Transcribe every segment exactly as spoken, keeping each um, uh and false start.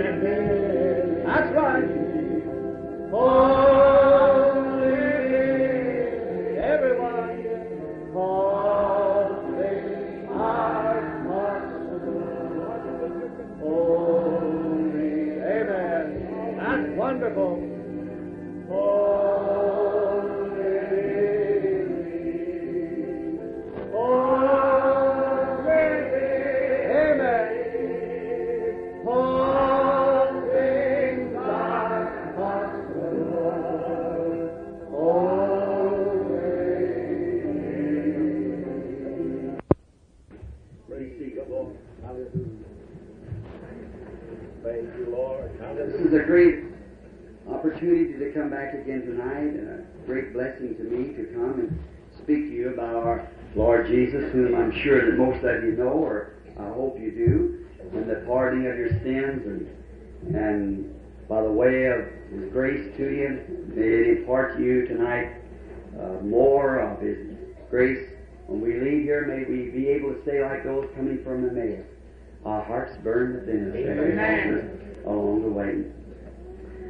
That's right. Holy, everyone, holy are possible. Holy, amen. That's wonderful. Jesus, whom I'm sure that most of you know, or I hope you do, and the pardoning of your sins, and, and by the way of His grace to you, may it impart to you tonight uh, more of His grace. When we leave here, may we be able to say like those coming from the Emmaus, our hearts burn within us along the way.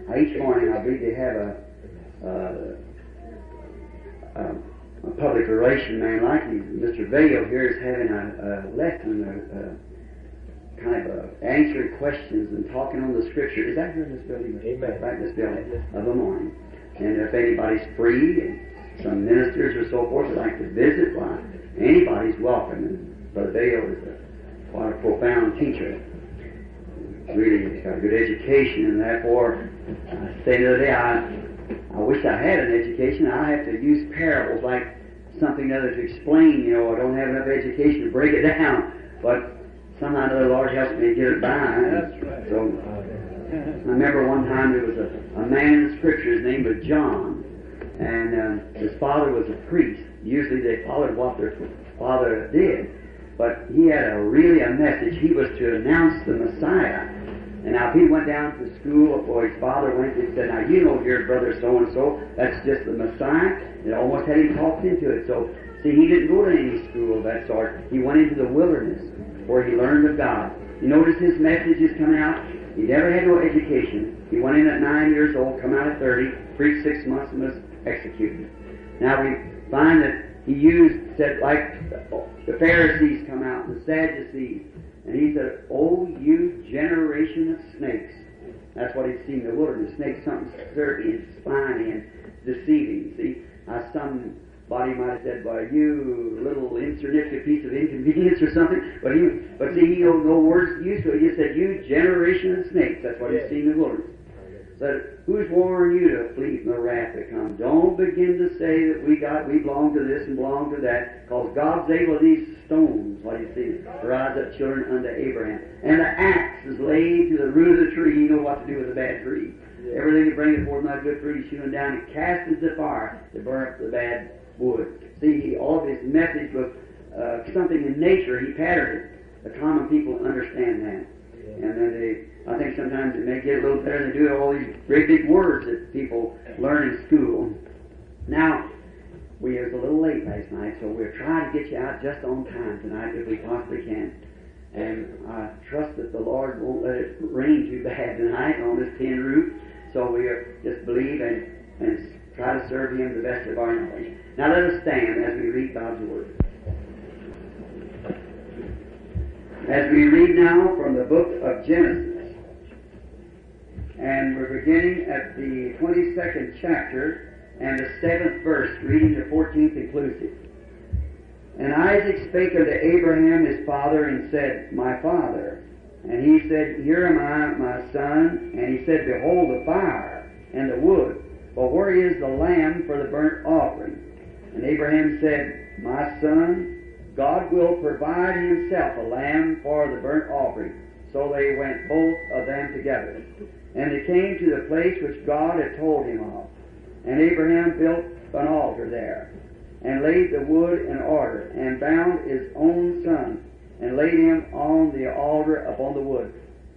Now, each morning I believe they have a, uh, a a public relation man like me, Mister Vail here is having a, a lesson, a, a kind of a answering questions and talking on the Scripture. Is that here in this building? Amen. Right in this building of the morning. And if anybody's free, and some ministers or so forth would like to visit, why, anybody's welcome. And Brother Vail is a, quite a profound teacher. Really got a good education, and therefore, I say the other day, I I wish I had an education. I have to use parables like something other to explain. You know, I don't have enough education to break it down. But somehow the Lord helps me get it by. That's right. So I remember one time there was a, a man in the Scripture. His name was John, and uh, his father was a priest. Usually they followed what their father did, but he had a really a message. He was to announce the Messiah. And now he went down to school before his father went and said, now you know your brother so-and-so, that's just the Messiah. It almost had him talked into it. So, see, he didn't go to any school of that sort. He went into the wilderness where he learned of God. You notice his message is coming out. He never had no education. He went in at nine years old, come out at thirty, preached six months and was executed. Now we find that he used, said, like the Pharisees come out, the Sadducees. And he said, "Oh, you generation of snakes." That's what he'd seen in the wilderness. Snakes, something sturdy and spiny and deceiving. See, now, somebody might have said, "Well, you little insignificant piece of inconvenience or something." But he, but see, he don't know words used to it. He said, "You generation of snakes." That's what he'd seen in the wilderness. But who's warning you to flee from the wrath that comes? Don't begin to say that we got, we belong to this and belong to that, because God's able to these stones, what you see, rise up children unto Abraham. And the axe is laid to the root of the tree. You know what to do with a bad tree. Yeah. Everything that brings forth not good fruit is hewn down and cast into the fire to burn up the bad wood. See, all of his message was uh, something in nature. He patterned it. The common people understand that. Yeah. And then they... I think sometimes it may get a little better than do all these great big words that people learn in school. Now, we was a little late last night, so we're trying to get you out just on time tonight if we possibly can. And I trust that the Lord won't let it rain too bad tonight on this tin roof, so we are just believe and, and try to serve Him the best of our knowledge. Now let us stand as we read God's Word. As we read now from the book of Genesis, and we're beginning at the twenty-second chapter and the seventh verse, reading the fourteenth inclusive. And Isaac spake unto Abraham his father, and said, My father. And he said, Here am I, my son. And he said, Behold the fire and the wood, but where is the lamb for the burnt offering? And Abraham said, My son, God will provide Himself a lamb for the burnt offering. So they went both of them together. And they came to the place which God had told him of. And Abraham built an altar there, and laid the wood in order, and bound his own son, and laid him on the altar upon the wood.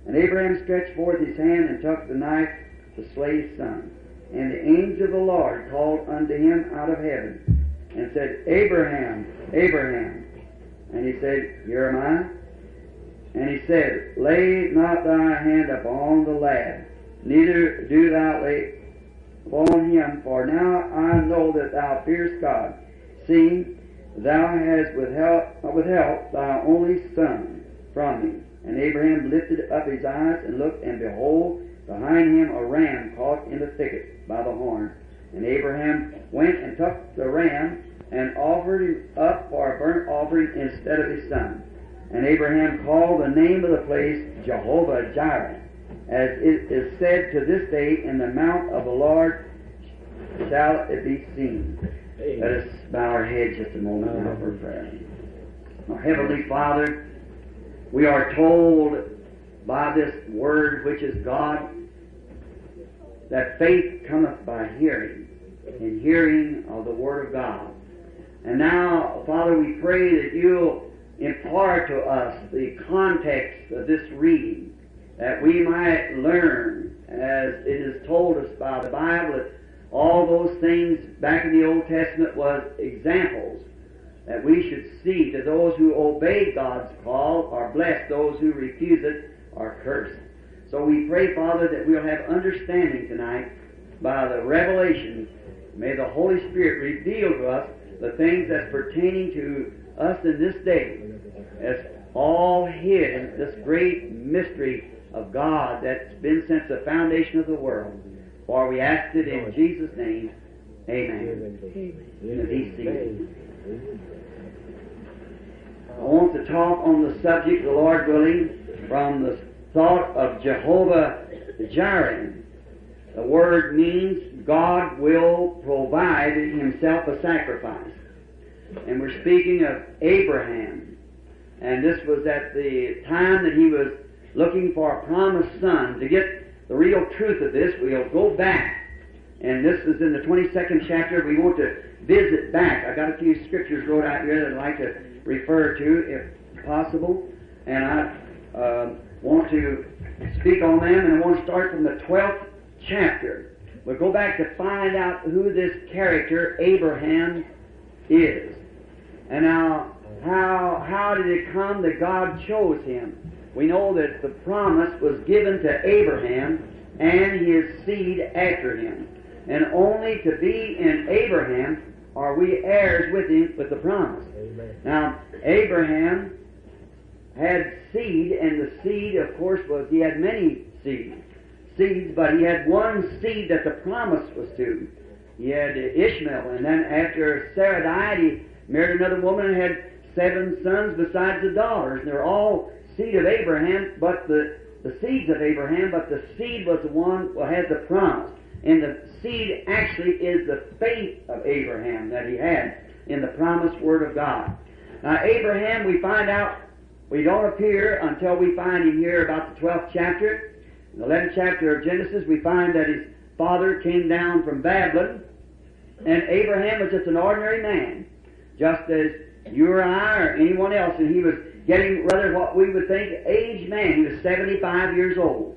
And Abraham stretched forth his hand, and took the knife to slay his son. And the angel of the Lord called unto him out of heaven, and said, Abraham, Abraham. And he said, Here am I. And he said, Lay not thy hand upon the lad, neither do thou lay upon him, for now I know that thou fearest God, seeing thou hast withheld, withheld thy only son from me. And Abraham lifted up his eyes and looked, and behold, behind him a ram caught in the thicket by the horns. And Abraham went and took the ram and offered him up for a burnt offering instead of his son. And Abraham called the name of the place Jehovah-Jireh, as it is said to this day, in the mount of the Lord shall it be seen. Amen. Let us bow our heads just a moment now for prayer. Our Heavenly Father, we are told by this word, which is God, that faith cometh by hearing, and hearing of the Word of God. And now, Father, we pray that you'll impart to us the context of this reading, that we might learn, as it is told us by the Bible, that all those things back in the Old Testament was examples that we should see, that those who obey God's call are blessed, those who refuse it are cursed. So we pray, Father, that we'll have understanding tonight by the revelation. May the Holy Spirit reveal to us the things that's pertaining to us in this day, as all hid in this great mystery of God that's been since the foundation of the world. For we ask it in Jesus' name. Amen. Amen. Be seated. I want to talk on the subject, the Lord willing, from the thought of Jehovah-Jireh. The word means God will provide himself a sacrifice. And we're speaking of Abraham. And this was at the time that he was looking for a promised son. To get the real truth of this, we'll go back. And this is in the twenty-second chapter. We want to visit back. I got a few scriptures wrote out here that I'd like to refer to, if possible. And I uh, want to speak on them. And I want to start from the twelfth chapter. We'll go back to find out who this character, Abraham, is. And now, how how did it come that God chose him? We know that the promise was given to Abraham and his seed after him. And only to be in Abraham are we heirs with him with the promise. Amen. Now, Abraham had seed, and the seed, of course, was he had many seeds, seeds, but he had one seed that the promise was to. He had Ishmael, and then after Sarai married another woman and had seven sons besides the daughters. And they were all seed of Abraham, but the, the seeds of Abraham, but the seed was the one that had the promise. And the seed actually is the faith of Abraham that he had in the promised Word of God. Now, Abraham, we find out, we don't appear until we find him here about the twelfth chapter. In the eleventh chapter of Genesis, we find that his father came down from Babylon, and Abraham was just an ordinary man, just as you or I or anyone else, and he was getting rather what we would think aged man. He was seventy-five years old.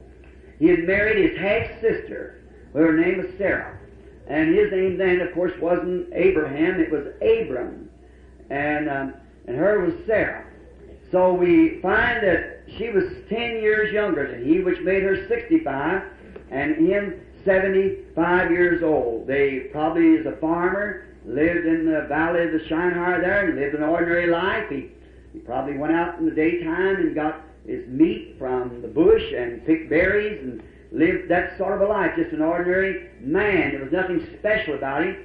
He had married his half-sister, her name was Sarah, and his name then, of course, wasn't Abraham, it was Abram, and, um, and her was Sarah. So we find that she was ten years younger than he, which made her sixty-five, and him seventy-five years old. They probably, as a farmer, lived in the valley of the Shinar there and lived an ordinary life. He, he probably went out in the daytime and got his meat from the bush and picked berries and lived that sort of a life, just an ordinary man. There was nothing special about him.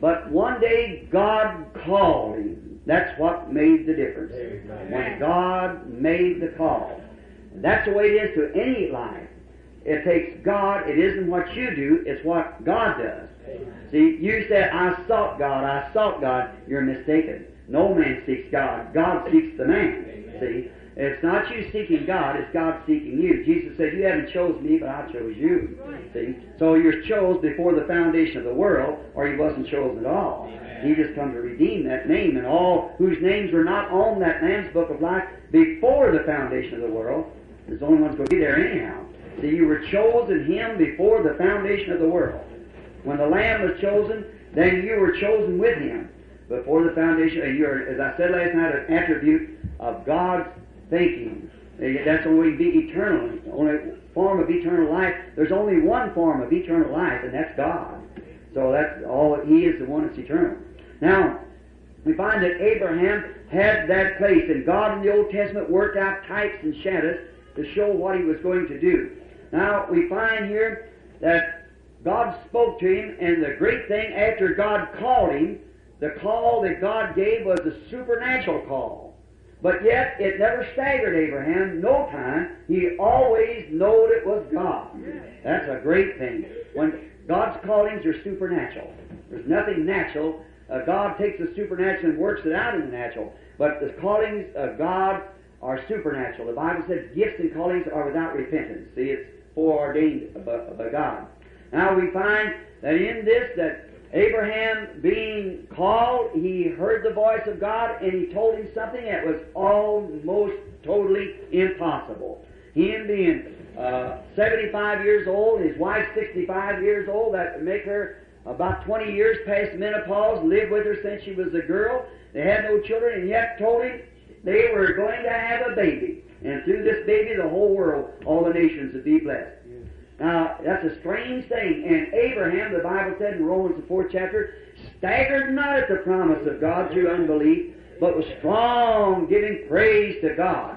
But one day God called him. That's what made the difference. When God made the call. And that's the way it is to any life. It takes God. It isn't what you do. It's what God does. Amen. See, you said, I sought God, I sought God. You're mistaken. No man seeks God. God seeks the man. Amen. See, it's not you seeking God. It's God seeking you. Jesus said, you haven't chosen me, but I chose you. Right. See, so you're chose before the foundation of the world, or you wasn't chosen at all. Amen. He just come to redeem that name, and all whose names were not on that man's book of life before the foundation of the world, there's only one's going to be there anyhow. See, you were chosen him before the foundation of the world. When the Lamb was chosen, then you were chosen with him before the foundation. And you're, as I said last night, an attribute of God's thinking. That's the way we be eternal. It's the only form of eternal life. There's only one form of eternal life, and that's God. So that's all. He is the one that's eternal. Now, we find that Abraham had that place, and God in the Old Testament worked out types and shadows to show what he was going to do. Now, we find here that God spoke to him, and the great thing after God called him, the call that God gave was a supernatural call. But yet, it never staggered Abraham, no time. He always knowed it was God. That's a great thing. When God's callings are supernatural, there's nothing natural. Uh, God takes the supernatural and works it out in the natural. But the callings of God are supernatural. The Bible says gifts and callings are without repentance. See, it's foreordained by God. Now we find that in this, that Abraham being called, he heard the voice of God, and he told him something that was almost totally impossible. Him being uh, seventy-five years old, his wife sixty-five years old, that would make her about twenty years past menopause, lived with her since she was a girl. They had no children, and yet told him they were going to have a baby. And through this baby, the whole world, all the nations would be blessed. Yes. Now, that's a strange thing. And Abraham, the Bible said in Romans, the fourth chapter, staggered not at the promise of God through unbelief, but was strong, giving praise to God.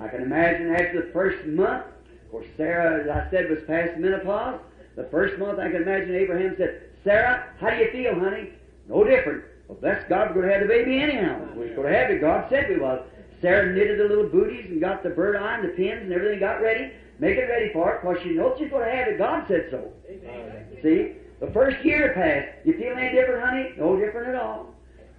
I can imagine after the first month, of course, Sarah, as I said, was past menopause. The first month, I can imagine Abraham said, "Sarah, how do you feel, honey?" "No different." "Well, bless God, we're going to have the baby anyhow. We're going to have it. God said we was." Sarah knitted the little booties and got the bird eye and the pins and everything, got ready, make it ready for it, because she knows she's going to have it. God said so. Amen. See? The first year passed. "You feel any different, honey?" "No different at all."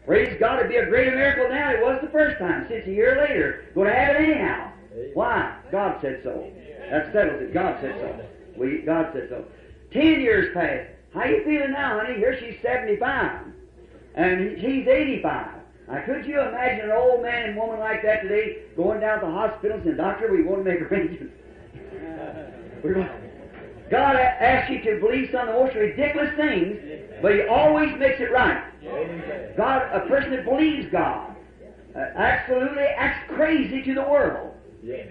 Praise God, it'd be a greater miracle now than it was the first time. Since a year later, going to have it anyhow. Why? God said so. That settles it. God said so. We, God said so. Ten years passed. "How you feeling now, honey?" Here she's seventy-five, and he's eighty-five. Now, could you imagine an old man and woman like that today going down to the hospitals and, "Doctor, we want to make arrangements." God asks you to believe some of the most ridiculous things, but He always makes it right. God, a person that believes God, uh, absolutely acts crazy to the world.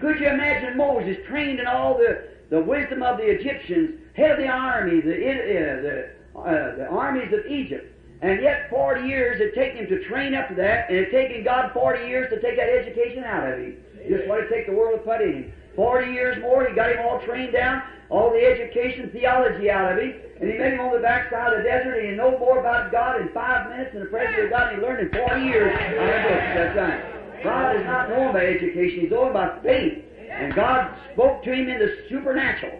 Could you imagine Moses trained in all the the wisdom of the Egyptians, head of the army, the, uh, the, uh, the armies of Egypt. And yet forty years it taken him to train up to that, and it taken God forty years to take that education out of him. Amen. Just what it take the world to put in him. Forty years more, he got him all trained down, all the education, theology out of him, and he made him on the backside of the desert, and he knew more about God in five minutes than the president of God, and he learned in forty years out of the book. That's right. God is not known by education, He's known by faith. And God spoke to him in the supernatural.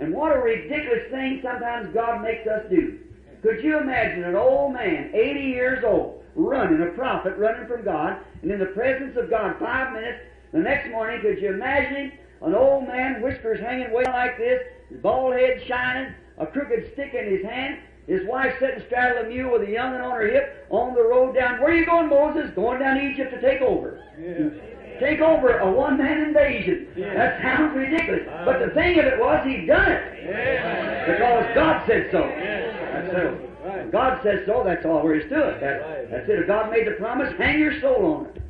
And what a ridiculous thing sometimes God makes us do. Could you imagine an old man, eighty years old, running, a prophet running from God, and in the presence of God five minutes, the next morning, could you imagine him, an old man, whiskers hanging way like this, his bald head shining, a crooked stick in his hand, his wife sitting straddling a mule with a young'un on her hip, on the road down. "Where are you going, Moses?" "Going down to Egypt to take over." Yeah. Take over a one-man invasion. Yeah. That sounds ridiculous. Um, but the thing of it was, he done it. Yeah. Because God said so. Yeah. That's so. Right. God said so, that's all where he stood. That, that's it. If God made the promise, hang your soul on it.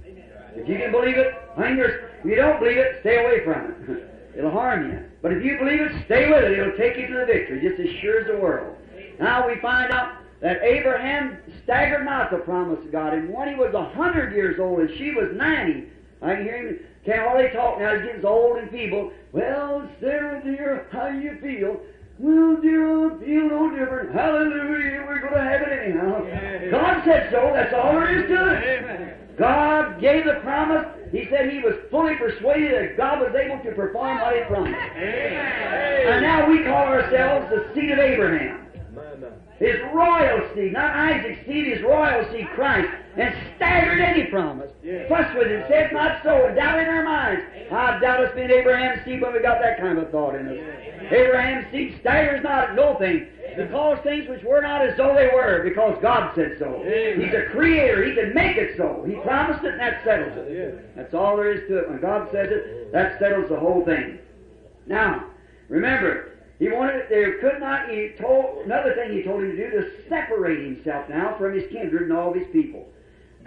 If you can believe it, hang your... If you don't believe it, stay away from it. It'll harm you. But if you believe it, stay with it. It'll take you to the victory, just as sure as the world. Now we find out that Abraham staggered not the promise of God. And when he was one hundred years old and she was ninety, I can hear him, can't hardly talk now, he's getting old and feeble. "Well, Sarah, dear, how do you feel?" "Well, dear, I feel no different. Hallelujah, we're going to have it anyhow." Yeah. God said so, that's all there is to it. God gave the promise. He said he was fully persuaded that God was able to perform what he promised. Yeah. And now we call ourselves the seed of Abraham. His royal seed, not Isaac's seed, his royal seed, Christ, and staggered any promise. Yes. Fussed with it, said not so, and doubted in our minds. I doubt it's been Abraham's seed when we got that kind of thought in us. Yes. Abraham's seed staggers not at no thing, and calls things which were not as though they were, because God said so. Yes. He's a creator, he can make it so. He promised it, and that settles it. Yes. That's all there is to it. When God says it, that settles the whole thing. Now, remember, He wanted, they could not, he told, another thing he told him to do, to separate himself now from his kindred and all of his people.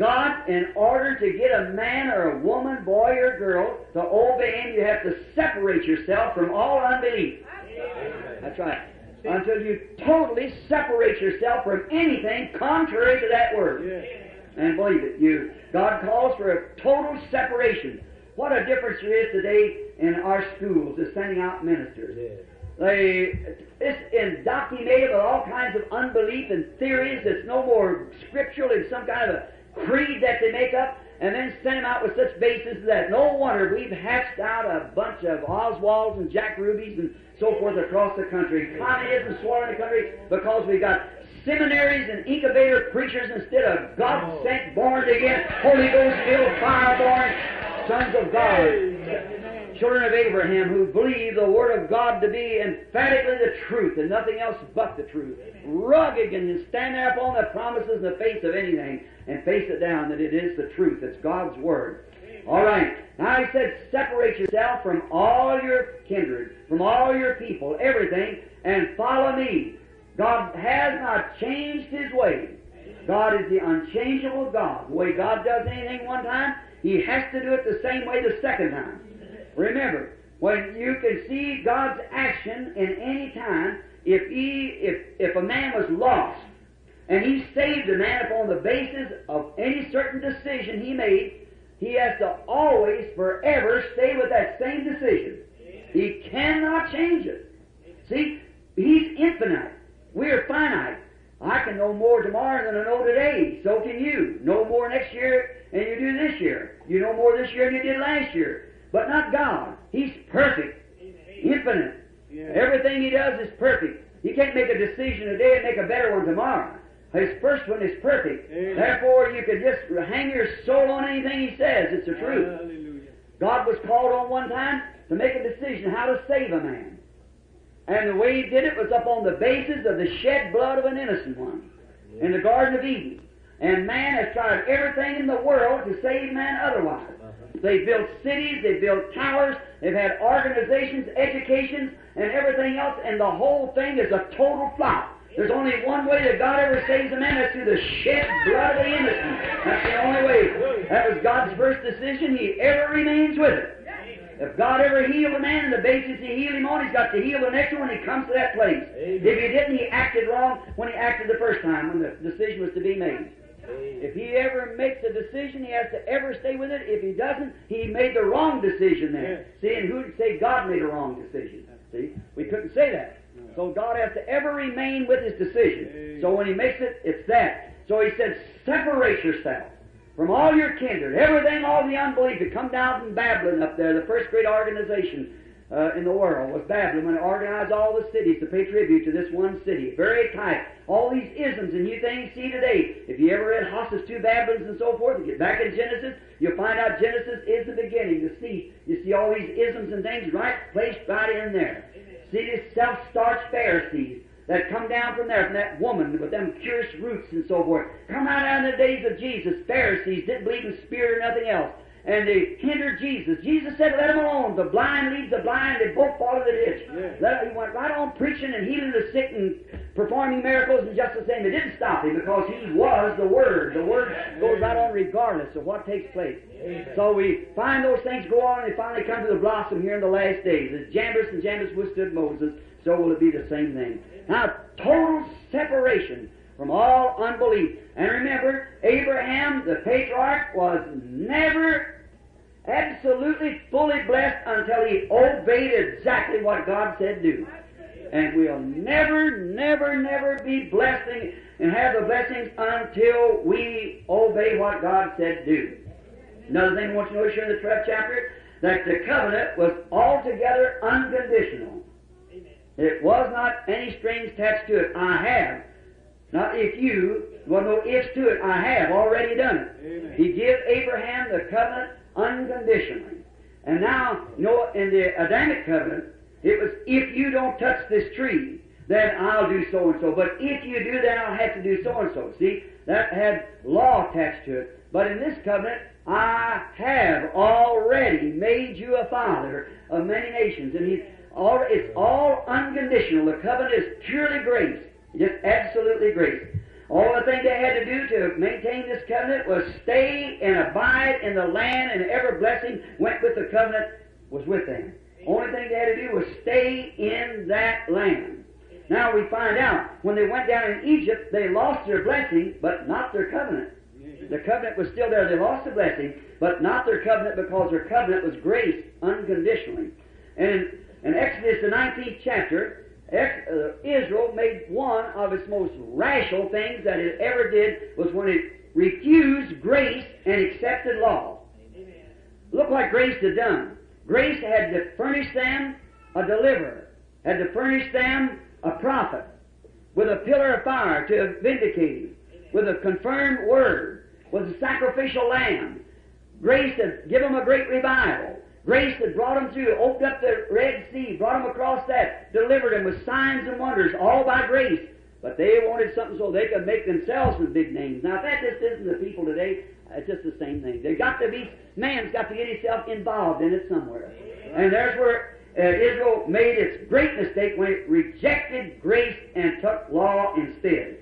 God, in order to get a man or a woman, boy or girl, to obey Him, you have to separate yourself from all unbelief. Amen. That's right. Until you totally separate yourself from anything contrary to that word. Yeah. And believe it, you God calls for a total separation. What a difference there is today in our schools to sending out ministers. Yeah. They, it's indoctrinated with all kinds of unbelief and theories that's no more scriptural in some kind of a creed that they make up, and then send them out with such basis that no wonder we've hatched out a bunch of Oswalds and Jack Rubies and so forth across the country. Communism swallowing the country because we've got seminaries and incubator preachers instead of God-sent, born-again, Holy Ghost-filled, fire-born sons of God, children of Abraham, who believe the Word of God to be emphatically the truth and nothing else but the truth. Rugged and stand there upon the promises in the face of anything and face it down that it is the truth. It's God's Word. All right. Now He said, separate yourself from all your kindred, from all your people, everything, and follow Me. God has not changed His ways. God is the unchangeable God. The way God does anything one time, He has to do it the same way the second time. Remember, when you can see God's action in any time, if he, if, if a man was lost and He saved a man upon the basis of any certain decision he made, He has to always, forever, stay with that same decision. He cannot change it. See, He's infinite. We're finite. I can know more tomorrow than I know today. So can you. Know more next year than you do this year. You know more this year than you did last year. But not God. He's perfect. Infinite. Yeah. Everything He does is perfect. He can't make a decision today and make a better one tomorrow. His first one is perfect. Amen. Therefore, you could just hang your soul on anything He says. It's the truth. Hallelujah. God was called on one time to make a decision how to save a man. And the way He did it was upon the basis of the shed blood of an innocent one yeah. in the Garden of Eden. And man has tried everything in the world to save man otherwise. Uh-huh. They've built cities, they've built towers, they've had organizations, educations, and everything else, and the whole thing is a total flop. There's only one way that God ever saves a man, that's through the shed blood of the innocent. That's the only way. That was God's first decision. He ever remains with it. If God ever healed a man and the basis He healed him on, He's got to heal the next one when He comes to that place. Amen. If He didn't, He acted wrong when He acted the first time, when the decision was to be made. Amen. If He ever makes a decision, He has to ever stay with it. If He doesn't, He made the wrong decision there. Yes. See, and who would say God made a wrong decision? See, we couldn't say that. So God has to ever remain with His decision. Amen. So when He makes it, it's that. So He said, separate yourself from all your kindred, everything, all the unbelief that come down from Babylon up there. The first great organization uh, in the world was Babylon, when it organized all the cities to pay tribute to this one city. Very tight. All these isms and new things you see today. If you ever read Hosses to Babylons and so forth, you get back in Genesis, you'll find out Genesis is the beginning. You see, you see all these isms and things right placed right in there. See these self-starched Pharisees that come down from there, from that woman with them curious roots and so forth. Come out out in the days of Jesus. Pharisees didn't believe in spirit or nothing else. And they hindered Jesus. Jesus said, let them alone. The blind leads the blind. They both fall in the ditch. Yeah. Let, he went right on preaching and healing the sick and performing miracles and just the same. They didn't stop Him because He was the Word. The Word goes right on regardless of what takes place. Yeah. So we find those things go on and they finally come to the blossom here in the last days. As Jambres and Jambres withstood Moses, so will it be the same thing. Now, total separation from all unbelief. And remember, Abraham, the patriarch, was never absolutely fully blessed until he obeyed exactly what God said do. And we'll never, never, never be blessed and have the blessings until we obey what God said do. Another thing I want you to notice here in the twelfth chapter, that the covenant was altogether unconditional. It was not any strings attached to it. I have. Not if you. Well, no ifs to it. I have already done it. Amen. He gave Abraham the covenant unconditionally. And now, you know, in the Adamic covenant, it was, if you don't touch this tree, then I'll do so and so. But if you do, then I'll have to do so and so. See, that had law attached to it. But in this covenant, I have already made you a father of many nations. And He's All, it's all unconditional. The covenant is purely grace. Just absolutely grace. Only thing they had to do to maintain this covenant was stay and abide in the land, and every blessing went with the covenant was with them. Only thing they had to do was stay in that land. Now we find out, when they went down in Egypt, they lost their blessing, but not their covenant. The covenant was still there. They lost the blessing, but not their covenant, because their covenant was grace unconditionally. And in, in Exodus, the nineteenth chapter, Israel made one of its most rational things that it ever did, was when it refused grace and accepted law. Amen. Look what grace had done. Grace had to furnish them a deliverer, had to furnish them a prophet, with a pillar of fire to vindicate him, with a confirmed word, with a sacrificial lamb. Grace had given them a great revival. Grace had brought them through, opened up the Red Sea, brought them across that, delivered them with signs and wonders, all by grace. But they wanted something so they could make themselves some big names. Now, if that just isn't the people today, it's just the same thing. They've got to be, man's got to get himself involved in it somewhere. And there's where uh, Israel made its great mistake, when it rejected grace and took law instead.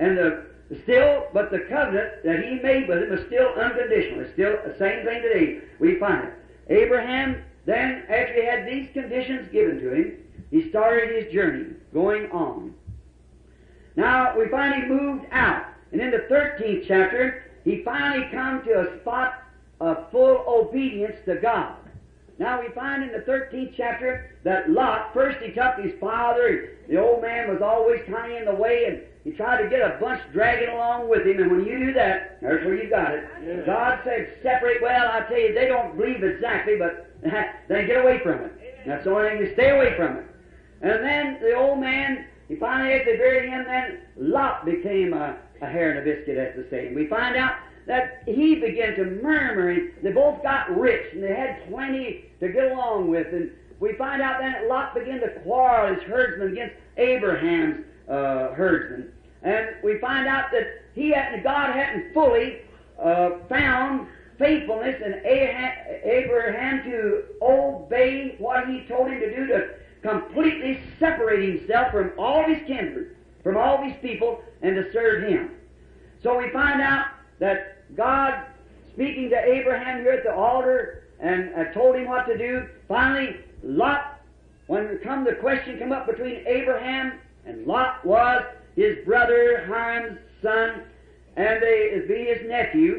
And the Still, but the covenant that he made with it was still unconditional. It's still the same thing today. We find it. Abraham then actually had these conditions given to him. He started his journey, going on. Now, we find he moved out. And in the thirteenth chapter, he finally come to a spot of full obedience to God. Now, we find in the thirteenth chapter that Lot, first he took his father. The old man was always kind of in the way, and he tried to get a bunch dragging along with him, and when you do that, that's where you got it. Yeah. God said, separate. Well, I tell you, they don't believe exactly, but they get away from it. And that's the only thing, to stay away from it. And then the old man, he finally, after they buried him, then Lot became a, a hare and a biscuit, as the saying. We find out that he began to murmur, and they both got rich, and they had plenty to get along with. And we find out that Lot began to quarrel his herdsmen against Abraham's Uh, herdsman, and we find out that he hadn't, God hadn't fully uh, found faithfulness in Abraham to obey what he told him to do, to completely separate himself from all his kindred, from all his people, and to serve him. So we find out that God, speaking to Abraham here at the altar, and uh, told him what to do. Finally, Lot, when come the question come up between Abraham and Lot, was his brother Hiram's son, and they be his nephew.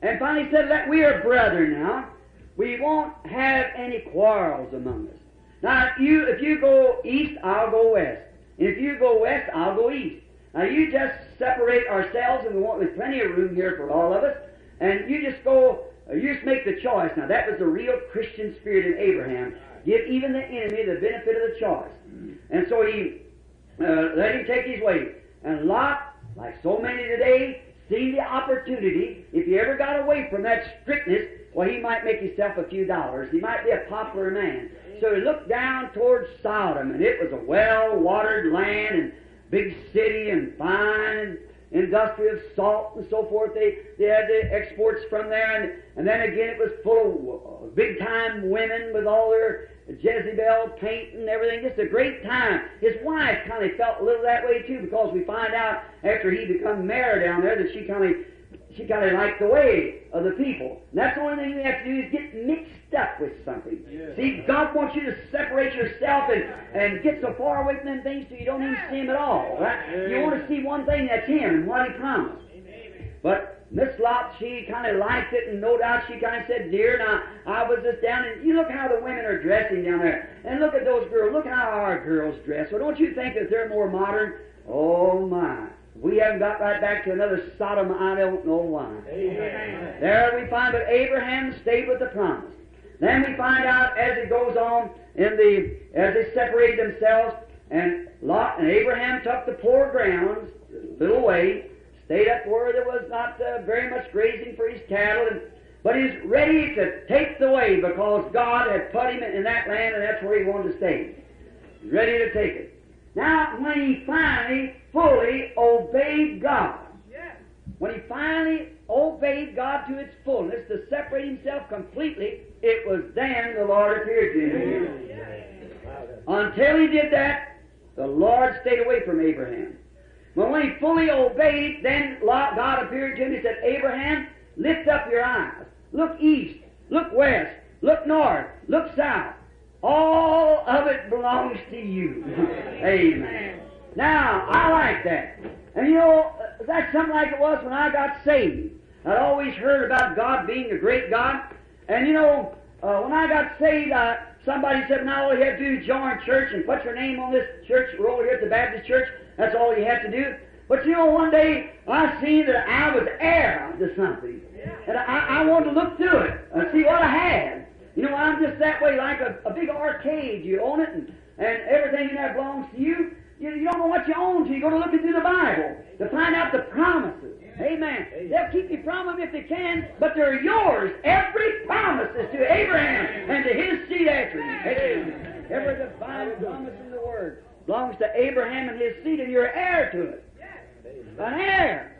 And finally said, "Let we are brethren now. We won't have any quarrels among us. Now, if you, if you go east, I'll go west. And if you go west, I'll go east. Now, you just separate ourselves, and we want, there's plenty of room here for all of us. And you just go, you just make the choice." Now, that was the real Christian spirit in Abraham. Give even the enemy the benefit of the choice. And so he Uh, let him take his way. And Lot, like so many today, seen the opportunity. If he ever got away from that strictness, well, he might make himself a few dollars. He might be a popular man. So he looked down towards Sodom, and it was a well-watered land, and big city, and fine, and industry of salt and so forth. They, they had the exports from there, and, and then again it was full of big-time women with all their Jezebel paint and everything. Just a great time. His wife kind of felt a little that way too, because we find out after he become mayor down there that she kind of she kind of liked the way of the people. And that's the only thing you have to do, is get mixed up with something. Yeah. See, God wants you to separate yourself and, and get so far away from them things so you don't even see him at all. Right? Yeah. You want to see one thing, that's him and what he promised. Amen. But Miss Lot, she kind of liked it, and no doubt she kind of said, "Dear, now I was just down, and you look how the women are dressing down there, and look at those girls, look how our girls dress. Well, don't you think that they're more modern?" Oh my, we haven't got right back to another Sodom, I don't know why. Amen. There we find that Abraham stayed with the promise. Then we find out as it goes on, in the as they separated themselves, and Lot and Abraham took the poor grounds a little way, stayed up where there was not uh, very much grazing for his cattle, and, but he's ready to take the way, because God had put him in that land, and that's where he wanted to stay. He's ready to take it. Now, when he finally fully obeyed God, yes. when he finally obeyed God to its fullness, to separate himself completely, it was then the Lord appeared to him. Yes. Until he did that, the Lord stayed away from Abraham. But when he fully obeyed, then God appeared to him and said, Abraham, lift up your eyes. Look east, look west, look north, look south. All of it belongs to you. Amen. Now, I like that. And you know, that's something like it was when I got saved. I'd always heard about God being a great God. And you know, uh, when I got saved, I, somebody said, now all you have to do is join church and put your name on this church roll here at the Baptist church. That's all you have to do. But you know, one day I seen that I was heir to something. And I, I wanted to look through it and see what I had. You know, I'm just that way, like a, a big arcade. You own it, and, and everything in that belongs to you. You, you don't know what you own until you go to look into the Bible to find out the promises. Amen. Amen. They'll keep you from them if they can, but they're yours. Every promise is to Abraham and to his seed after him. Amen. Every divine promise in the Word belongs to Abraham and his seed, and you're heir to it. An heir.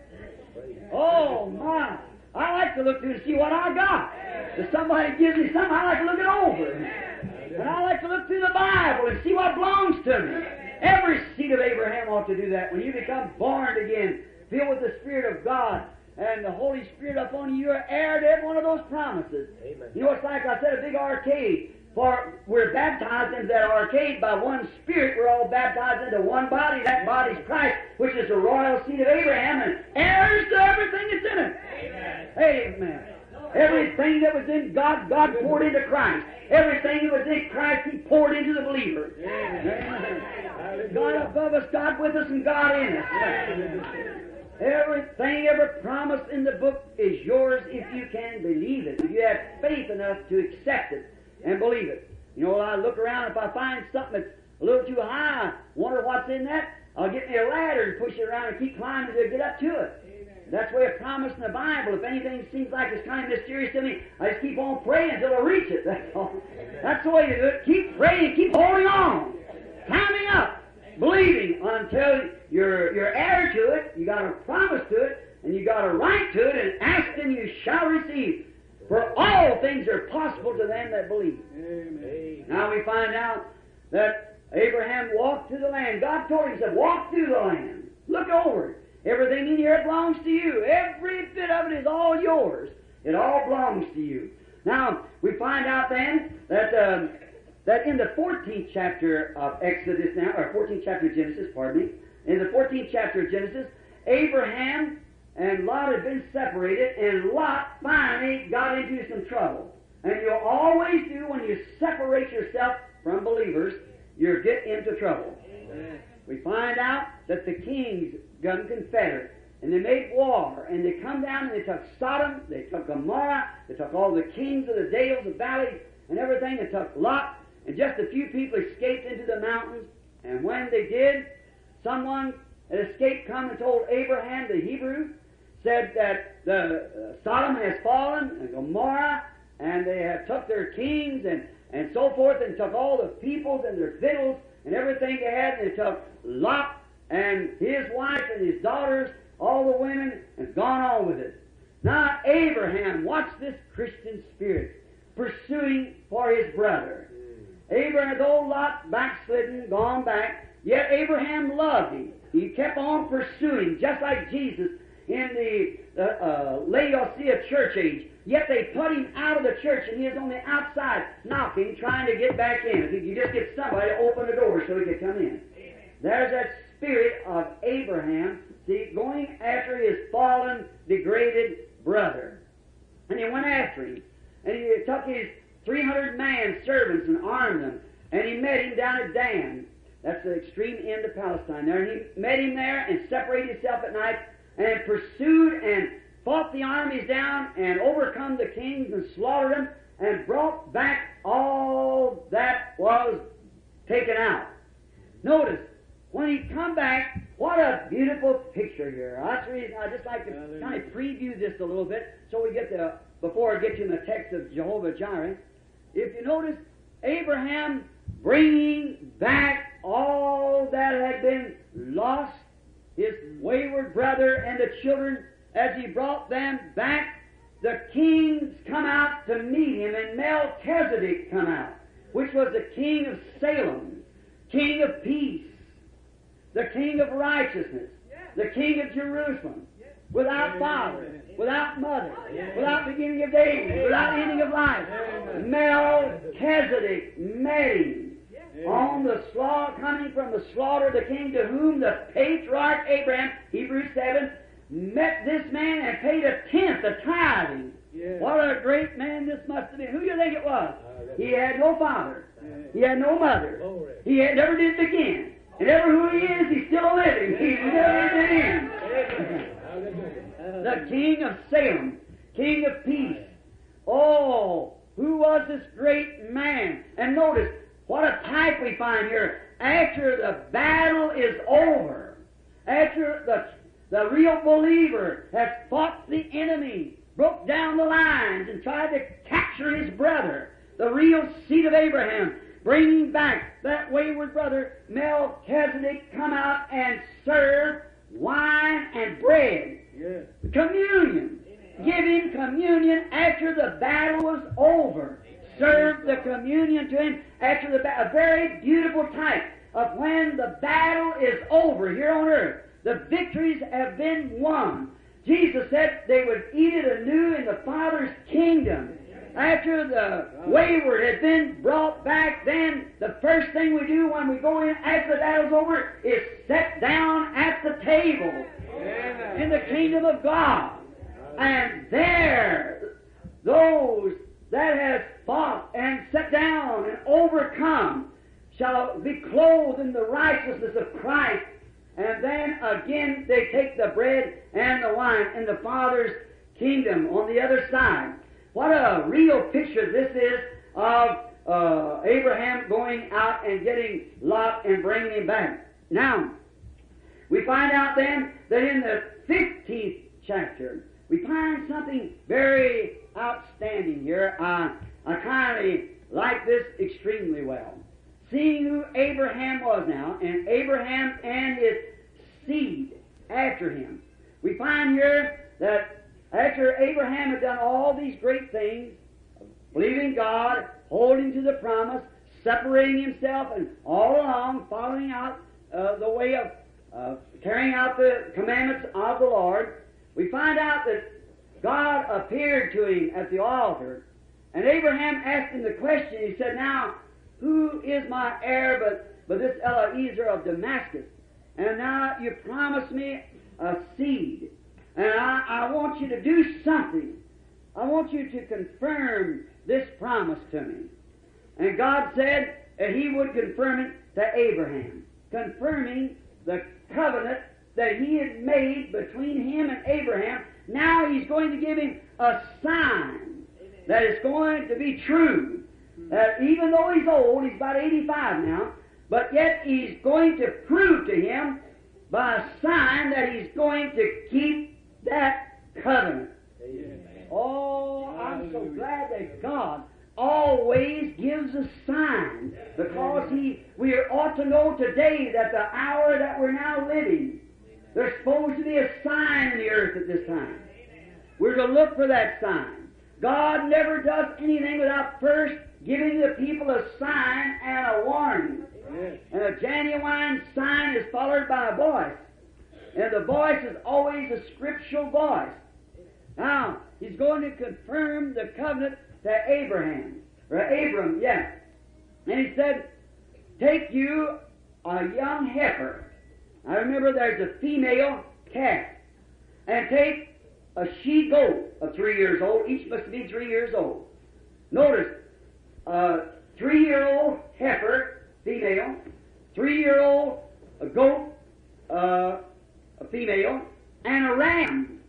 Oh, my. I like to look through to see what I got. If somebody gives me something, I like to look it over. And I like to look through the Bible and see what belongs to me. Every seed of Abraham ought to do that. When you become born again, filled with the Spirit of God and the Holy Spirit upon you, you're heir to every one of those promises. Amen. You know, it's like I said, a big arcade. For we're baptized into that arcade by one Spirit. We're all baptized into one body. That body's Christ, which is the royal seed of Abraham, and heirs to everything that's in it. Amen. Amen. Everything that was in God, God poured into Christ. Everything that was in Christ, He poured into the believer. Amen. God above us, God with us, and God in us. Amen. Everything, every promise in the book is yours if you can believe it, if you have faith enough to accept it. And believe it. You know, I look around, if I find something that's a little too high, wonder what's in that, I'll get me a ladder and push it around and keep climbing until I get up to it. Amen. That's the way a promise in the Bible. If anything seems like it's kind of mysterious to me, I just keep on praying until I reach it. That's all. Amen. That's the way you do it. Keep praying, keep holding on, climbing up, believing until you're, you're heir to it, you got a promise to it, and you got a right to it, and ask and you shall receive. For all things are possible to them that believe. Amen. Now we find out that Abraham walked through the land. God told him, He said, walk through the land. Look over it. Everything in here belongs to you. Every bit of it is all yours. It all belongs to you. Now, we find out then that um, that in the fourteenth chapter of Exodus now, or fourteenth chapter of Genesis, pardon me, in the fourteenth chapter of Genesis, Abraham and Lot had been separated, and Lot finally got into some trouble. And you'll always do when you separate yourself from believers, you get into trouble. Amen. We find out that the kings got confederate, and they made war, and they come down and they took Sodom, they took Gomorrah, they took all the kings of the dales, the valleys, and everything. They took Lot, and just a few people escaped into the mountains. And when they did, someone that escaped come and told Abraham the Hebrew, said that the, uh, Sodom has fallen, and Gomorrah, and they have took their kings, and, and so forth, and took all the peoples and their victuals, and everything they had, and they took Lot, and his wife, and his daughters, all the women, and gone on with it. Now Abraham, watch this Christian spirit, pursuing for his brother. Abraham, though Lot backslidden, gone back, yet Abraham loved him. He kept on pursuing, just like Jesus, in the uh, uh, Laodicea church age. Yet they put him out of the church, and he is on the outside knocking, trying to get back in. If you just get somebody to open the door so he could come in. Amen. There's that spirit of Abraham, see, going after his fallen, degraded brother. And he went after him. And he took his three hundred man servants and armed them. And he met him down at Dan. That's the extreme end of Palestine there. And he met him there and separated himself at night, and pursued and fought the armies down and overcome the kings and slaughtered them and brought back all that was taken out. Notice, when he come back, what a beautiful picture here. That's the reason I just like to Hallelujah. Kind of preview this a little bit so we get the, before I get you in the text of Jehovah-Jireh. If you notice, Abraham bringing back all that had been lost, his wayward brother and the children, as he brought them back, the kings come out to meet him, and Melchizedek come out, which was the king of Salem, king of peace, the king of righteousness. Yes. the King of Jerusalem, without father, without mother, without beginning of days, without ending of life. Melchizedek, made on the slaughter, coming from the slaughter of the King, to whom the patriarch Abraham, Hebrews seven, met this man and paid a tenth of tithing. Yeah. What a great man this must have been. Who do you think it was? He had no father. He had no mother. He had never did begin. And ever who he is, he's still living. He's never been in. The King of Salem, King of Peace. Oh, who was this great man? And notice, what a type we find here. After the battle is over, after the, the real believer has fought the enemy, broke down the lines and tried to capture his brother, the real seed of Abraham, bringing back that wayward brother, Melchizedek come out and serve wine and bread. Yes. Communion. Amen. Give him communion after the battle was over. Amen. Serve the communion to him after the battle. A very beautiful type of when the battle is over here on earth. The victories have been won. Jesus said they would eat it anew in the Father's kingdom. After the wayward had been brought back, then the first thing we do when we go in after the battle's over is sit down at the table Amen. In the kingdom of God. And there, those that have fought and sat down and overcome shall be clothed in the righteousness of Christ. And then again they take the bread and the wine in the Father's kingdom on the other side. What a real picture this is of uh, Abraham going out and getting Lot and bringing him back. Now, we find out then that in the fifteenth chapter, we find something very outstanding here. I, I kindly like this extremely well. Seeing who Abraham was now, and Abraham and his seed after him. We find here that after Abraham had done all these great things, believing God, holding to the promise, separating himself, and all along following out uh, the way of uh, carrying out the commandments of the Lord, we find out that God appeared to him at the altar, and Abraham asked him the question. He said, "Now, who is my heir but, but this Eliezer of Damascus? And now you promise me a seed. And I, I want you to do something. I want you to confirm this promise to me." And God said that he would confirm it to Abraham, confirming the covenant that he had made between him and Abraham. Now he's going to give him a sign that it's going to be true. That even though he's old, he's about eighty-five now, but yet he's going to prove to him by a sign that he's going to keep that covenant. Amen. Oh, I'm so glad that God always gives a sign, because he, we ought to know today that the hour that we're now living, there's supposed to be a sign in the earth at this time. We're to look for that sign. God never does anything without first giving the people a sign and a warning. Yes. And a genuine sign is followed by a voice. And the voice is always a scriptural voice. Now, he's going to confirm the covenant to Abraham. Or Abram, yeah. And he said, "Take you a young heifer." I remember there's a female calf. "And take a she-goat of three years old." Each must be three years old. Notice, a three-year-old heifer, female, three-year-old a goat, uh, a female, and a ram,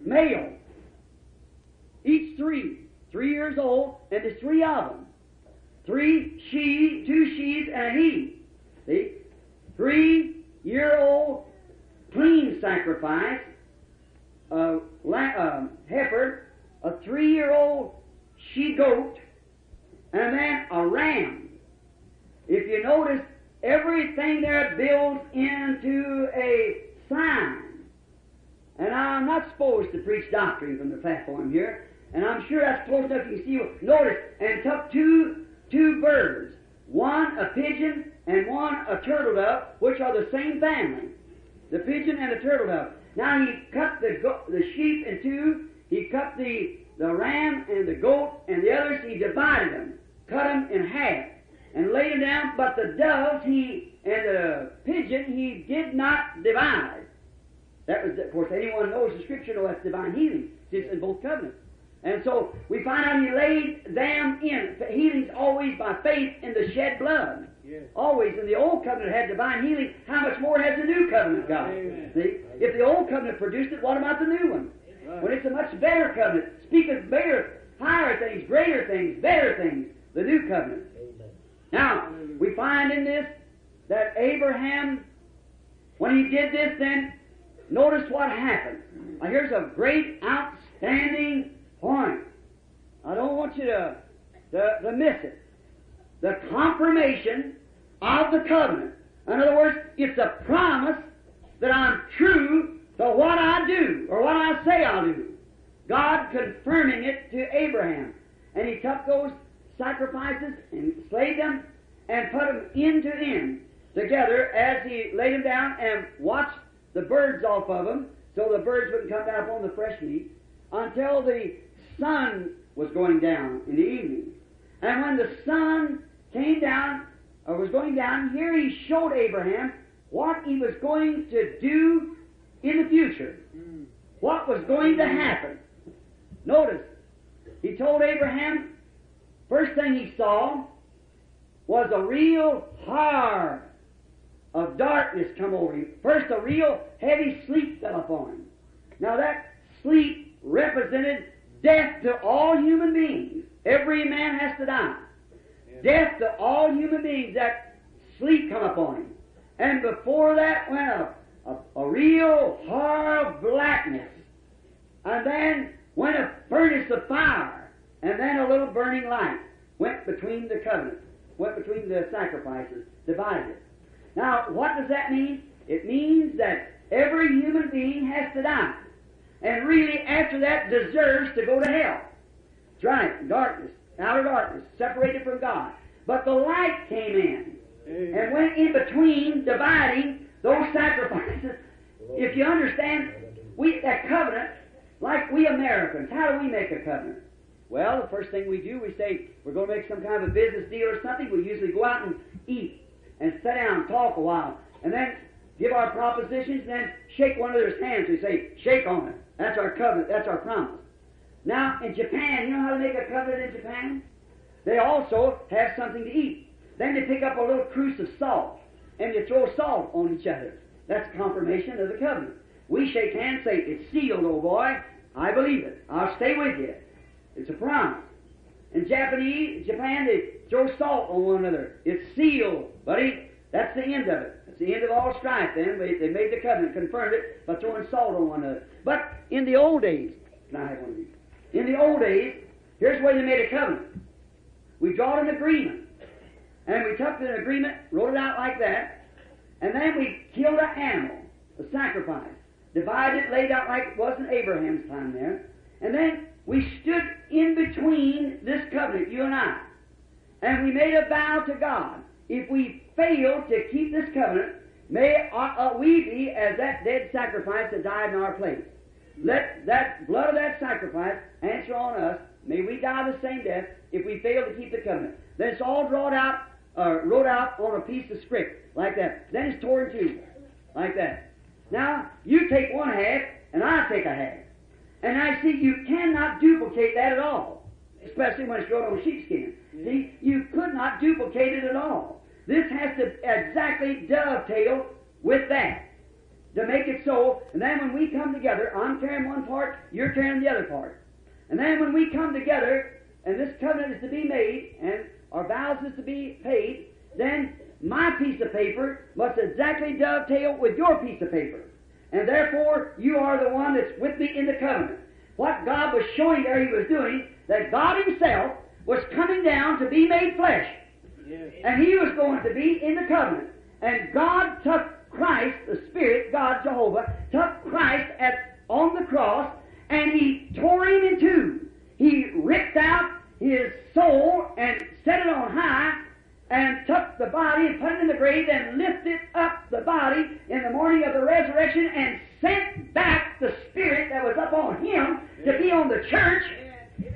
male. Each three, three years old, and there's three of them. Three she, two she's, and a he. See? Three-year-old clean sacrifice, a la- uh, heifer, a three-year-old she-goat, and then a ram. If you notice, everything there builds into a sign. And I'm not supposed to preach doctrine from the platform here, and I'm sure that's close enough you can see. Notice, and took two, two birds, one a pigeon and one a turtle dove, which are the same family. the pigeon and the turtle dove. Now he cut the go- the sheep in two, he cut the, the ram and the goat and the others, he divided them, cut them in half, and laid them down, but the doves he and the pigeon he did not divide. That was, of course, anyone knows the Scripture knows that's divine healing. It's in both covenants. And so we find out he laid them in. Healing's always by faith in the shed blood. Yes. Always. In the old covenant had divine healing. How much more has the new covenant got? See? If the old covenant produced it, what about the new one? Right. When it's a much better covenant, speaketh bigger, higher things, greater things, better things, the new covenant. Amen. Now, we find in this that Abraham, when he did this, then notice what happened. Now, here's a great, outstanding point. I don't want you to, to, to miss it. The confirmation of the covenant. In other words, it's a promise that I'm true to what I do, or what I say I'll do. God confirming it to Abraham. And he took those sacrifices and slayed them and put them end to end together as he laid them down and watched the birds off of them, so the birds wouldn't come down upon the fresh meat, until the sun was going down in the evening. And when the sun came down, or was going down, here he showed Abraham what he was going to do in the future, what was going to happen. Notice, he told Abraham, first thing he saw was a real hard of darkness come over him. First, a real heavy sleep fell upon him. Now, that sleep represented death to all human beings. Every man has to die. Amen. Death to all human beings, that sleep come upon him. And before that went up a, a real hard blackness. And then went a furnace of fire. And then a little burning light went between the covenants, went between the sacrifices, divided it. Now, what does that mean? It means that every human being has to die. And really, after that, deserves to go to hell. That's right, darkness, outer darkness, separated from God. But the light came in. Amen. And went in between, dividing those sacrifices. If you understand, we that covenant, like we Americans, how do we make a covenant? Well, the first thing we do, we say, we're going to make some kind of a business deal or something. We usually go out and eat and sit down and talk a while, and then give our propositions, and then shake one another's hands. We say, shake on it. That's our covenant. That's our promise. Now, in Japan, you know how to make a covenant in Japan? They also have something to eat. Then they pick up a little cruse of salt, and you throw salt on each other. That's confirmation of the covenant. We shake hands, say, it's sealed, old boy. I believe it. I'll stay with you. It's a promise. In Japanese, Japan, they throw salt on one another. It's sealed, buddy. That's the end of it. That's the end of all strife then. They, they made the covenant, confirmed it by throwing salt on one another. But in the old days, can I have one of these? In the old days, here's where they made a covenant. We drawed an agreement. And we took an agreement, wrote it out like that, and then we killed an animal, a sacrifice, divided it, laid out like it was in Abraham's time there, and then we stood in between this covenant, you and I. And we made a vow to God. If we fail to keep this covenant, may uh, uh, we be as that dead sacrifice that died in our place. Let that blood of that sacrifice answer on us. May we die the same death if we fail to keep the covenant. Then it's all drawn out, uh, wrote out on a piece of script, like that. Then it's torn in two, like that. Now, you take one half, and I take a half. And I see you cannot duplicate that at all. Especially when it's drawn on sheepskin. See, you could not duplicate it at all. This has to exactly dovetail with that to make it so. And then when we come together, I'm carrying one part, you're carrying the other part. And then when we come together, and this covenant is to be made, and our vows is to be paid, then my piece of paper must exactly dovetail with your piece of paper. And therefore, you are the one that's with me in the covenant. What God was showing there he was doing, that God himself was coming down to be made flesh. Yes. And he was going to be in the covenant. And God took Christ, the Spirit, God Jehovah, took Christ at, on the cross, and he tore him in two. He ripped out his soul and set it on high and took up the body and put it in the grave and lifted up the body in the morning of the resurrection and sent back the spirit that was up on him to be on the church.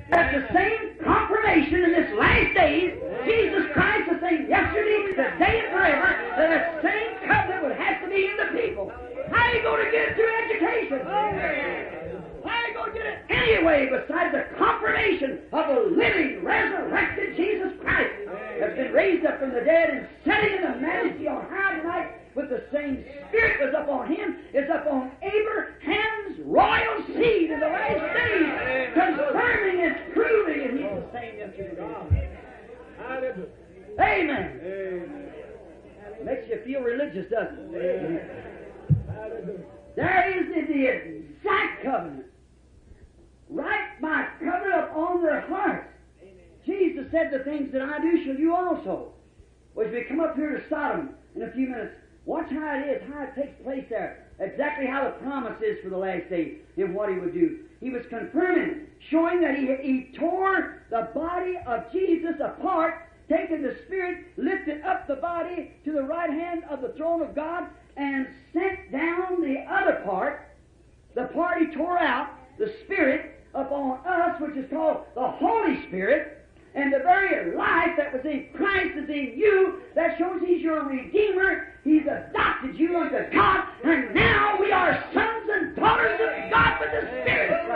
That's the same confirmation in this last days. Jesus Christ, the same yesterday, today, and forever, that the same covenant would have to be in the people. How are you going to get it through education? How are you going to get it anyway besides the confirmation of the living, resurrected Jesus Christ that's been raised up from the dead and sitting in the majesty on high tonight with the same spirit that's up on him, is up on Abraham's royal seed in the last days, confirming and proving it. He's the same yesterday. Amen. Amen. Amen. Makes you feel religious, doesn't it? Amen. There is the exact covenant. Write my covenant upon their hearts. Jesus said, the things that I do shall you also. Well, as we come up here to Sodom in a few minutes, watch how it is, how it takes place there. Exactly how the promise is for the last days and what he would do. He was confirming, showing that he, he tore the body of Jesus apart, taking the Spirit, lifted up the body to the right hand of the throne of God, and sent down the other part, the part he tore out, the Spirit, upon us, which is called the Holy Spirit. And the very life that was in Christ is in you. That shows he's your Redeemer. He's adopted you unto God. And now we are sons and daughters of God with the Spirit of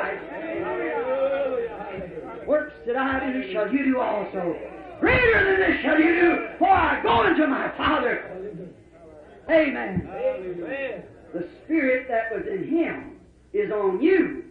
Christ. Works that I do shall you do also. Greater than this shall you do, for I go unto my Father. Amen. The Spirit that was in him is on you.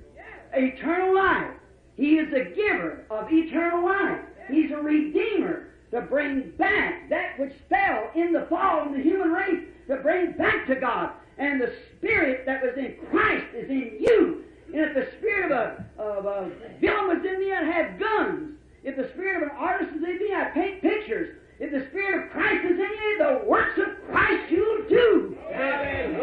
Eternal life. He is the giver of eternal life. He's a redeemer to bring back that which fell in the fall in the human race, to bring back to God. And the Spirit that was in Christ is in you. And if the spirit of a, of a villain was in me, I'd have guns. If the spirit of an artist is in me, I'd paint pictures. If the Spirit of Christ is in you, the works of Christ you'll do. Amen.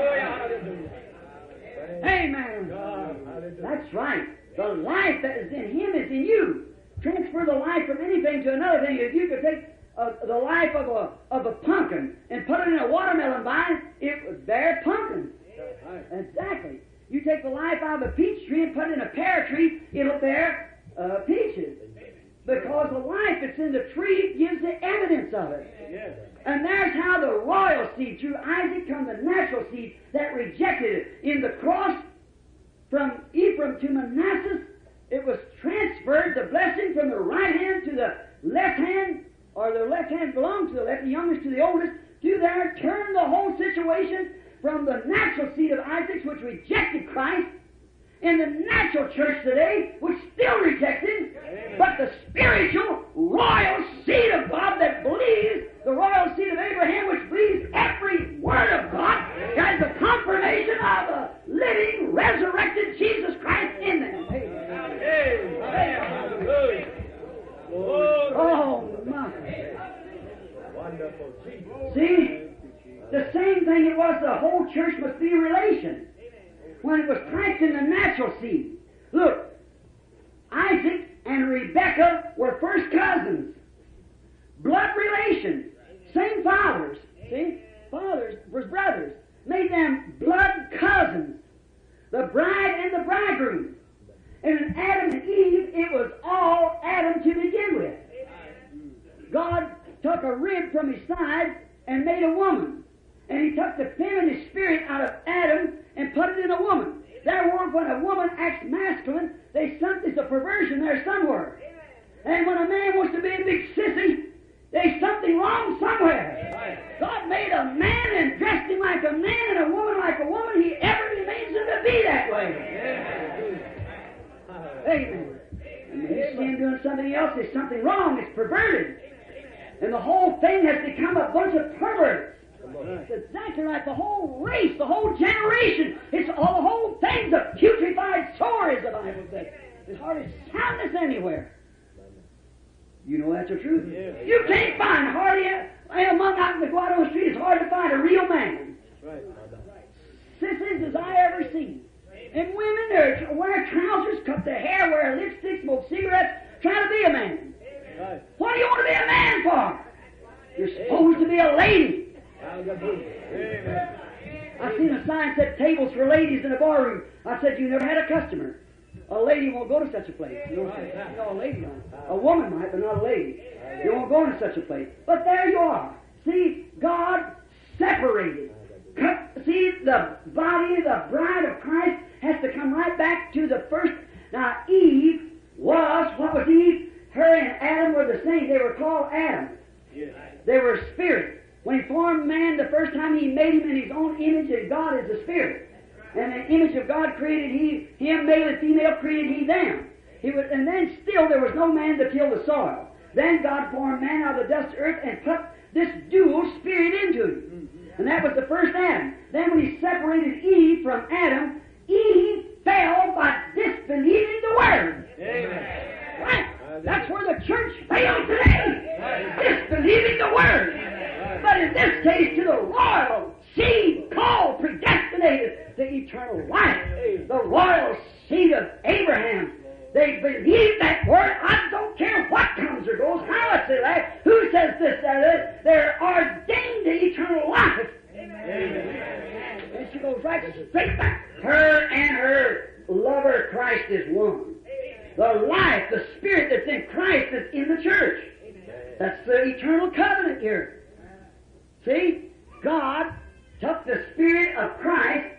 Amen. Amen. That's right. The life that is in him is in you. Transfer the life from anything to another thing. If you could take uh, the life of a of a pumpkin and put it in a watermelon vine, it would bear pumpkin. Yeah. Exactly. You take the life out of a peach tree and put it in a pear tree, it'll bear uh, peaches. Because the life that's in the tree gives the evidence of it. Yeah. And there's how the royal seed, through Isaac, comes the natural seed that rejected it in the cross. From Ephraim to Manasseh, it was transferred, the blessing, from the right hand to the left hand, or the left hand belonged to the left, the youngest to the oldest, to there, turned the whole situation from the natural seed of Isaac, which rejected Christ, and the natural church today, which still rejects him, but the spiritual royal seed of God that believes, the royal seed of Abraham, which believes every word of God, has the confirmation of the living, resurrected Jesus Christ in them. Oh, my. See? The same thing it was, the whole church must be a relation. When it was Christ in the natural seed. Look, Isaac and Rebekah were first cousins. Blood relation. Same fathers. See? Fathers was brothers. Made them blood cousins. The bride and the bridegroom. And in Adam and Eve, it was all Adam to begin with. God took a rib from his side and made a woman. And he took the feminine spirit out of Adam and put it in a woman. Therefore, when a woman acts masculine, there's a perversion there somewhere. And when a man wants to be a big sissy, there's something wrong somewhere. God made a man and dressed him like a man and a woman like a woman. He ever remains him to be that way. Amen. And when you see him doing something else, there's something wrong. It's perverted. And the whole thing has become a bunch of perverts. That's exactly right. The whole race, the whole generation, it's all, the whole thing's a putrefied sore, as the Bible says. There's hardly soundness anywhere. You know that's the truth. Yeah. You can't find hardly among out in the Guadalupe Street. It's hard to find a real man. Right. Sissies as I ever seen, and women there wear trousers, cut their hair, wear lipstick, smoke cigarettes, trying to be a man. Right. What do you want to be a man for? You're supposed to be a lady. Amen. I seen a sign that said tables for ladies in a barroom. I said, you never had a customer. A lady won't go to such a place. You know, a lady won't. A woman might, but not a lady. You won't go into such a place. But there you are. See, God separated. See, the body, the bride of Christ has to come right back to the first. Now, Eve was, what was Eve? Her and Adam were the same. They were called Adam. They were a spirit. When he formed man the first time, he made him in his own image, and God is a spirit. And the image of God created he, him, male and female created he them. He was, and then still there was no man to till the soil. Then God formed man out of the dust of earth and put this dual spirit into him. And that was the first Adam. Then when he separated Eve from Adam, Eve fell by disbelieving the word. Amen. Right? That's where the church fails today. Disbelieving the word. But in this case, to the royal seed called predestinated to eternal life. The royal seed of Abraham. They believe that word. I don't care what comes or goes, how it's elect, who says this, that is, they're ordained to eternal life. Amen. Amen. And she goes right straight back. Her and her lover, Christ, is one. Amen. The life, the spirit that's in Christ is in the church. Amen. That's the eternal covenant here. See? God took the spirit of Christ,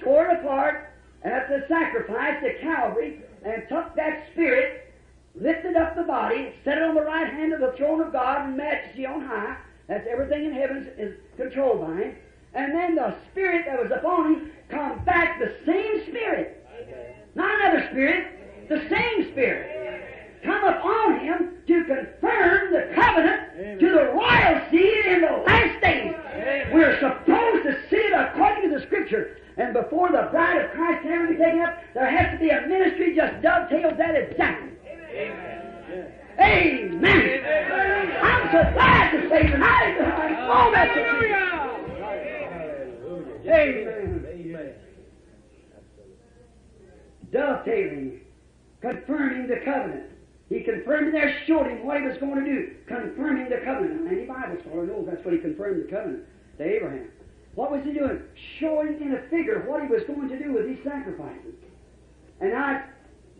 tore it apart, and at the sacrifice at Calvary, and took that spirit, lifted up the body, set it on the right hand of the throne of God in majesty on high. That's everything in heaven is controlled by him. And then the spirit that was upon him come back, the same spirit. Amen. Not another spirit, the same spirit. Amen. Come upon him to confirm the covenant. Amen. To the royal seed in the last days. Amen. We're supposed to see it according to the Scripture. And before the bride of Christ can ever be taken up, there has to be a ministry just dovetails that exactly. Amen. Amen. Amen. I'm so glad to say tonight. Oh, that's Hallelujah. Amen. Amen. Dovetailing, confirming the covenant. He confirmed there, showed him what he was going to do. Confirming the covenant. Any Bible scholar knows that's what he confirmed the covenant to Abraham. What was he doing? Showing in a figure what he was going to do with these sacrifices. And I'm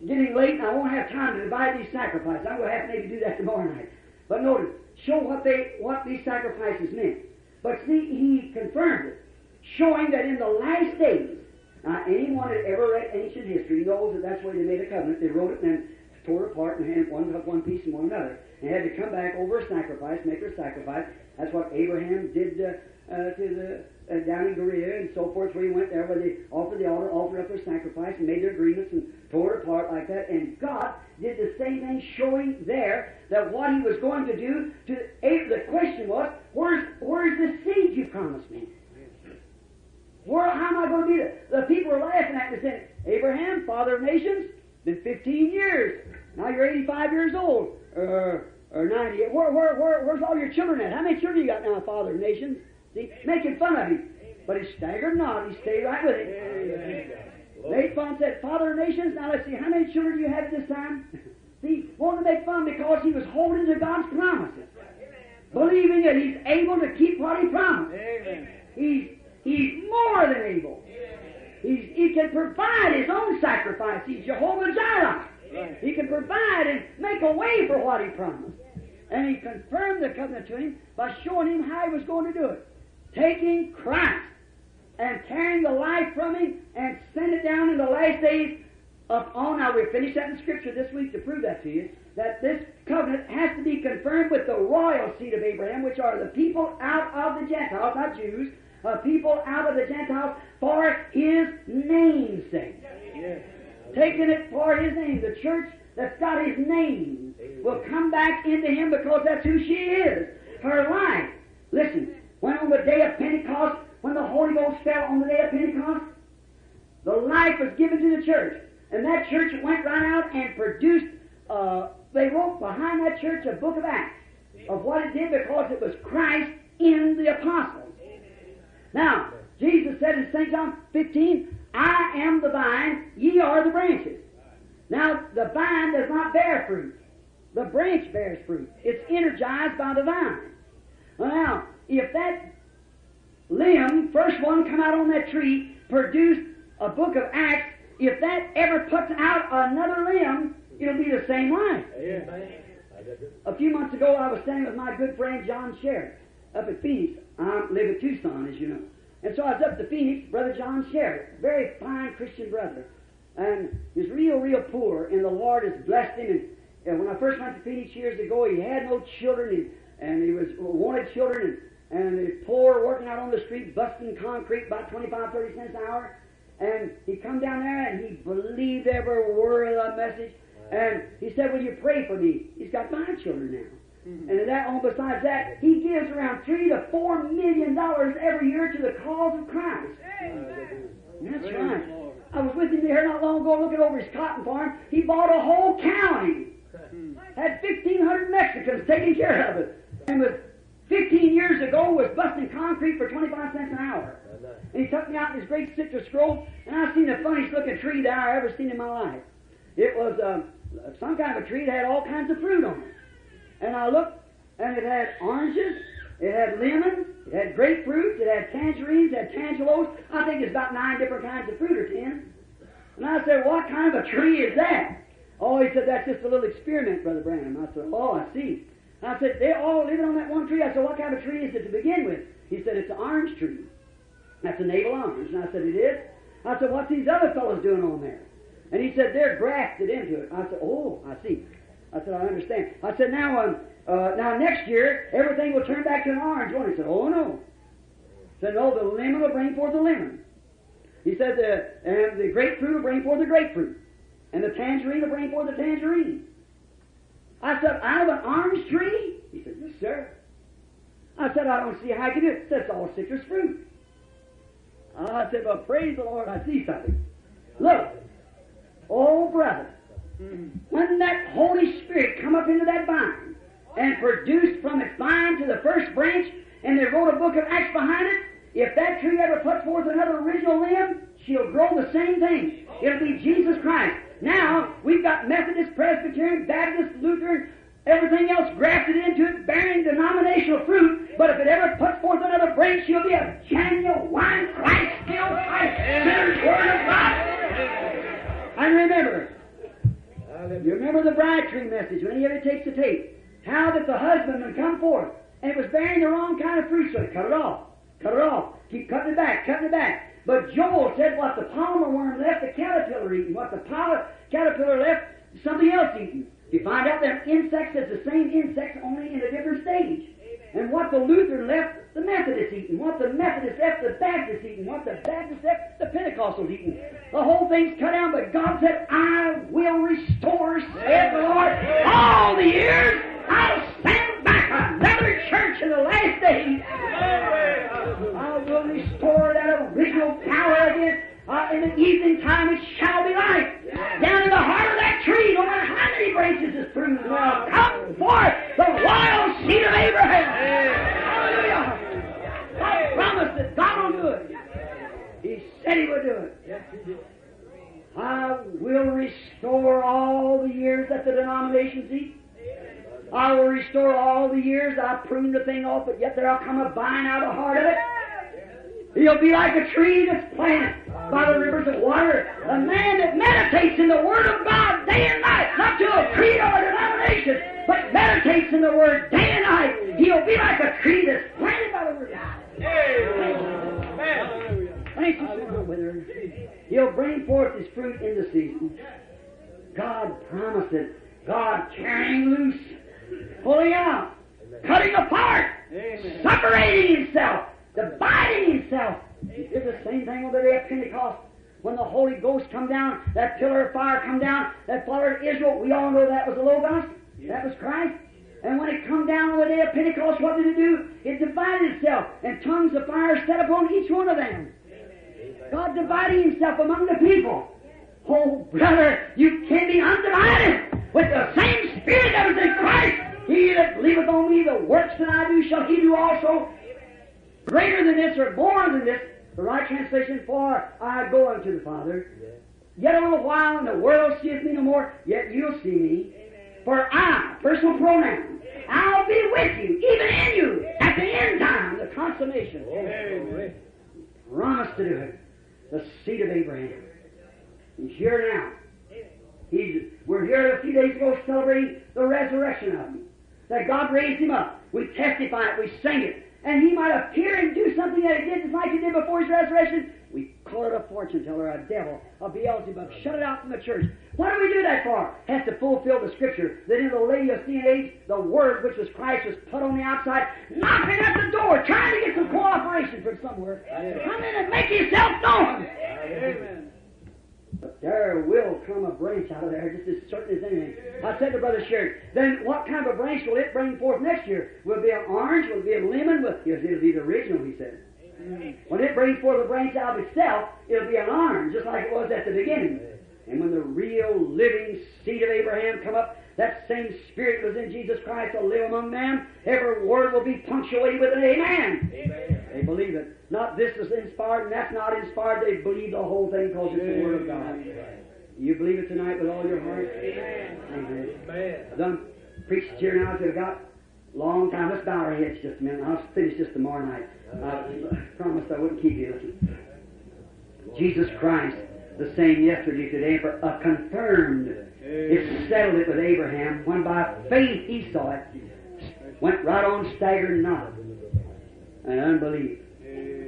getting late and I won't have time to divide these sacrifices. I'm going to have to maybe do that tomorrow night. But notice, show what they what these sacrifices meant. But see, he confirmed it, showing that in the last days, now anyone that ever read ancient history knows that that's where they made a covenant. They wrote it and then tore it apart and had one, one piece and one another. And had to come back over a sacrifice, make a sacrifice. That's what Abraham did uh, uh, to the... Uh, down in Berea and so forth, where he went there where they offered the altar, offered up their sacrifice and made their agreements and tore it apart like that. And God did the same thing, showing there that what he was going to do to Abraham. The question was, where's, where's the seed you promised me? Where, how am I going to be there? The people were laughing at me saying, Abraham, father of nations, been fifteen years. Now you're eighty-five years old or, or ninety. Where, where, where, where's all your children at? How many children you got now, father of nations? See, making fun of him. But he staggered not. He stayed right with it. Made fun, said, Father of nations, now let's see, how many children do you have this time? See, wanted to make fun because he was holding to God's promises. Amen. Believing that he's able to keep what he promised. Amen. He's, he's more than able. He's, he can provide his own sacrifice. He's Jehovah-Jireh. Amen. He can provide and make a way for what he promised. And he confirmed the covenant to him by showing him how he was going to do it. Taking Christ and tearing the life from him and send it down in the last days of all. Now, we finished that in Scripture this week to prove that to you, that this covenant has to be confirmed with the royal seed of Abraham, which are the people out of the Gentiles, not Jews, uh, people out of the Gentiles for his name's sake. Yes. Taking it for his name. The church that's got his name will come back into him because that's who she is. Her life. Listen. When on the day of Pentecost, when the Holy Ghost fell on the day of Pentecost, the life was given to the church. And that church went right out and produced, uh, they wrote behind that church a book of Acts of what it did because it was Christ in the apostles. Now, Jesus said in Saint John fifteen, I am the vine, ye are the branches. Now, the vine does not bear fruit. The branch bears fruit. It's energized by the vine. Well, now, if that limb, first one come out on that tree, produced a book of Acts, if that ever puts out another limb, it'll be the same life. Amen. A few months ago, I was staying with my good friend John Sherry up at Phoenix. I live in Tucson, as you know. And so I was up to Phoenix, Brother John Sherry, very fine Christian brother. And he was real, real poor, and the Lord has blessed him. And, and when I first went to Phoenix years ago, he had no children, and, and he was wanted children, and, and he was poor, working out on the street, busting concrete about twenty-five, thirty cents an hour. And he come down there, and he believed every word of the message. And he said, "Will you pray for me?" He's got five children now. Mm-hmm. And that, on besides that, he gives around three to four million dollars every year to the cause of Christ. Amen. That's Praise right. I was with him here not long ago looking over his cotton farm. He bought a whole county. Mm-hmm. Had fifteen hundred Mexicans taking care of it. And was fifteen years ago was busting concrete for twenty-five cents an hour. And he took me out in his great citrus grove, and I've seen the funniest looking tree that I've ever seen in my life. It was um, some kind of a tree that had all kinds of fruit on it. And I looked, and it had oranges, it had lemons, it had grapefruit, it had tangerines, it had tangelos. I think it's about nine different kinds of fruit or ten. And I said, "What kind of a tree is that?" "Oh," he said, "that's just a little experiment, Brother Branham." I said, "Oh, I see." And I said, "They all living on that one tree." I said, "What kind of a tree is it to begin with?" He said, "It's an orange tree. That's a navel orange." And I said, "It is?" I said, "What's these other fellows doing on there?" And he said, "They're grafted into it." I said, "Oh, I see." I said, "I understand." I said, now um, uh, now next year, everything will turn back to an orange one." He said, "Oh, no." He said, "No, the lemon will bring forth the lemon." He said, the, and the grapefruit will bring forth the grapefruit. And the tangerine will bring forth the tangerine. I said, "Out of an orange tree?" He said, "Yes, sir." I said, "I don't see how you can do it. That's all citrus fruit." I said, "Well, praise the Lord, I see something. Look. Oh, brother, mm-hmm. when that Holy Spirit come up into that vine and produced from its vine to the first branch, and they wrote a book of Acts behind it, if that tree ever puts forth another original limb, she'll grow the same thing. It'll be Jesus Christ. Now, we've got Methodist, Presbyterian, Baptist, Lutheran, everything else grafted into it, bearing denominational fruit, but if it ever puts forth another branch, she'll be a genuine Christ, still Christ, sinner's word of God. And remember, you remember the bride tree message when he ever takes the tape, how that the husbandman come forth, and it was bearing the wrong kind of fruit, so he cut it off, cut it off, keep cutting it back, cutting it back. But Joel said what the palmer worm left, the caterpillar eating, what the power, caterpillar left, something else eating. You find out that insects is the same insects, only in a different stage. And what the Lutheran left, the Methodist eating. What the Methodist left, the Baptist eating. What the Baptist left, the Pentecostal eating. The whole thing's cut down, but God said, "I will restore, said the Lord, all the years. I'll stand back another church in the last days. I will restore that original power again. Uh, in the evening time it shall be light. Down in the heart of that tree, no matter how many branches is pruned, well, come forth the royal seed of Abraham." Hallelujah! I promised that God will do it. He said He would do it. "I will restore all the years that the denominations eat. I will restore all the years that I pruned the thing off, but yet there'll come a vine out of the heart of it. He'll be like a tree that's planted by the rivers of water. A man that meditates in the Word of God day and night, not to a creed or a denomination, but meditates in the Word day and night, he'll be like a tree that's planted by the rivers of water." Amen. Thank you, Lord, with her. He'll bring forth his fruit in the season. God promised it. God tearing loose, pulling out, cutting apart, separating himself, dividing himself. He did the same thing on the day of Pentecost. When the Holy Ghost come down, that pillar of fire come down, that followed Israel, we all know that was the Logos. That was Christ. And when it come down on the day of Pentecost, what did it do? It divided itself, and tongues of fire set upon each one of them. God dividing himself among the people. Oh, brother, you can be undivided with the same Spirit that was in Christ. "He that believeth on me, the works that I do shall he do also. Greater than this, or more than this," the right translation, "for I go unto the Father. Yet a little while, and the world seeth me no more, yet you'll see me. For I," personal pronoun, "I'll be with you, even in you, at the end time, the consummation. Amen. Promised to do it. The seed of Abraham. He's here now. He's, we're here a few days ago celebrating the resurrection of him. That God raised him up. We testify it. We sing it. And he might appear and do something that he did just like he did before his resurrection. We call it a fortune teller, a devil, a Beelzebub. Shut it out from the church. What do we do that for? It has to fulfill the Scripture that in the lady of the age, the Word, which was Christ, was put on the outside, knocking at the door, trying to get some cooperation from somewhere. Come in and make yourself known. Amen. But there will come a branch out of there, just as certain as anything. I said to Brother Sherry, then what kind of a branch will it bring forth next year? Will it be an orange? Will it be a lemon? Will it, it'll be the original, he said. Amen. When it brings forth a branch out of itself, it'll be an orange, just like it was at the beginning. Amen. And when the real living seed of Abraham come up, that same Spirit was in Jesus Christ to live among man. Every word will be punctuated with an amen. Amen. They believe it. Not this is inspired and that's not inspired. They believe the whole thing because it's the Word of God. Amen. You believe it tonight with all your heart? Amen. Amen. Amen. I've done preached here now till I've got a long time. Let's bow our heads just a minute. I'll finish this tomorrow night. I promised I wouldn't keep you. Listen. Jesus Christ, the same yesterday, today, for uh, confirmed. It settled it with Abraham. When by faith he saw it, went right on, staggered not, and unbelief.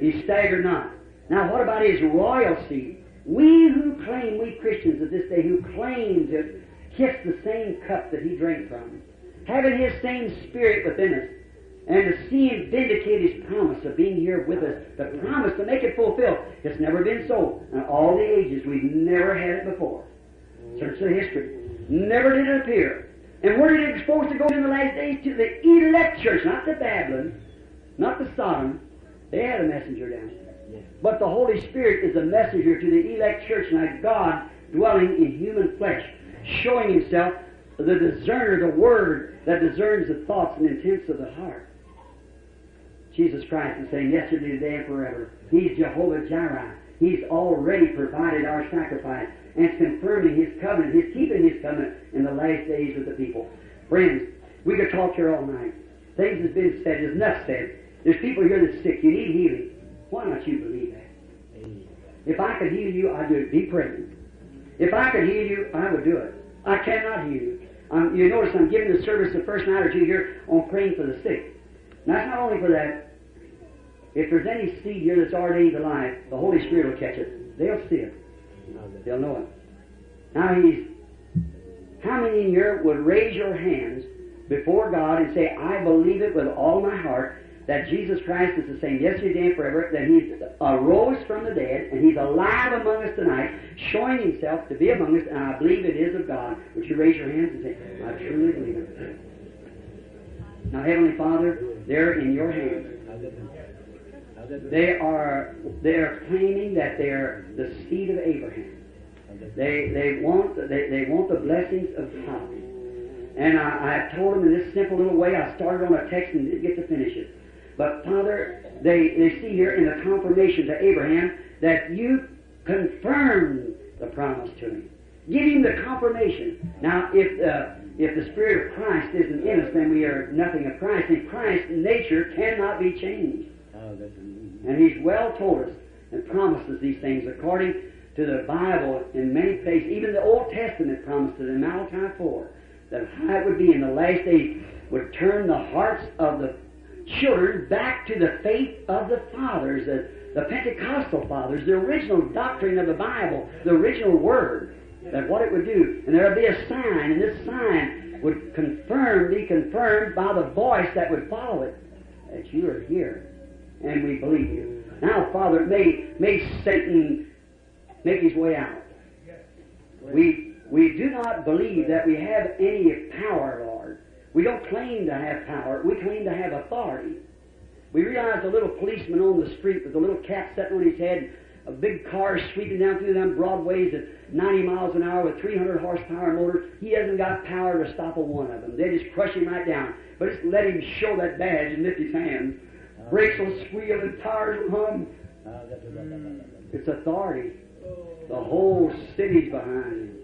He staggered not. Now what about his royal seed? We who claim, we Christians of this day who claim to kiss the same cup that he drank from, having his same Spirit within us, and to see him vindicate his promise of being here with us, the promise to make it fulfilled. It's never been so. In all the ages, we've never had it before. Search the history. Never did it appear. And where did it supposed to go in the last days? To the elect church, not to Babylon, not to Sodom. They had a messenger down there. But the Holy Spirit is a messenger to the elect church, like God dwelling in human flesh, showing himself the discerner, the Word that discerns the thoughts and intents of the heart. Jesus Christ is saying yesterday, today, and forever. He's Jehovah-Jireh. He's already provided our sacrifice and is confirming his covenant. He's keeping his covenant in the last days with the people. Friends, we could talk here all night. Things have been said. There's enough said. There's people here that's sick. You need healing. Why don't you believe that? If I could heal you, I'd do it. Be praying. If I could heal you, I would do it. I cannot heal you. Um, you notice I'm giving the service the first night or two here on praying for the sick. Now, that's not only for that. If there's any seed here that's ordained to life, the Holy Spirit will catch it. They'll see it. They'll know it. Now, he's, how many in here would raise your hands before God and say, I believe it with all my heart that Jesus Christ is the same yesterday, today, and forever, that he arose from the dead, and he's alive among us tonight, showing himself to be among us, and I believe it is of God. Would you raise your hands and say, I truly believe it. Now, Heavenly Father, they're in your hands. They are they are claiming that they are the seed of Abraham. They they want they, they want the blessings of God. And I, I told them in this simple little way. I started on a text and didn't get to finish it. But Father, they, they see here in the confirmation to Abraham that you confirmed the promise to him. Give him the confirmation. Now, if uh, if the Spirit of Christ isn't in us, then we are nothing of Christ. And Christ's nature cannot be changed. Oh, and he's well told us and promises these things according to the Bible in many places. Even the Old Testament promises in Malachi four that how it would be in the last days would turn the hearts of the children back to the faith of the fathers, the, the Pentecostal fathers, the original doctrine of the Bible, the original Word. That what it would do, and there would be a sign, and this sign would confirm, be confirmed by the voice that would follow it, that you are here, and we believe you. Now, Father, may may Satan make his way out. We we do not believe that we have any power, Lord. We don't claim to have power. We claim to have authority. We realize the little policeman on the street with the little cap sitting on his head, a big car sweeping down through them broadways at ninety miles an hour with three hundred horsepower motor. He hasn't got power to stop a one of them. They just crush him right down. But just let him show that badge and lift his hands. Brakes will squeal and tires will hum. It's authority. The whole city's behind him.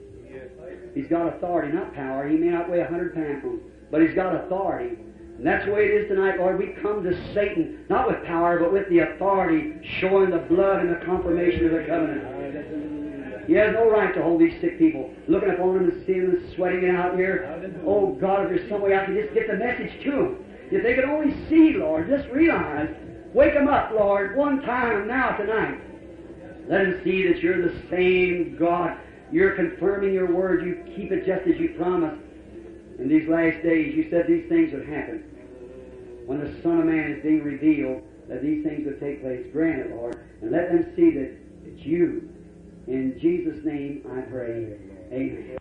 He's got authority, not power. He may not weigh a hundred pounds, but he's got authority. And that's the way it is tonight, Lord. We come to Satan, not with power, but with the authority, showing the blood and the confirmation of the covenant. He has no right to hold these sick people, looking upon them and seeing them sweating it out here. Oh, God, if there's some way I can just get the message to them. If they could only see, Lord, just realize, wake them up, Lord, one time now tonight. Let them see that you're the same God. You're confirming your word. You keep it just as you promised. In these last days, you said these things would happen. When the Son of Man is being revealed, that these things would take place. Grant it, Lord, and let them see that it's you. In Jesus' name I pray. Amen.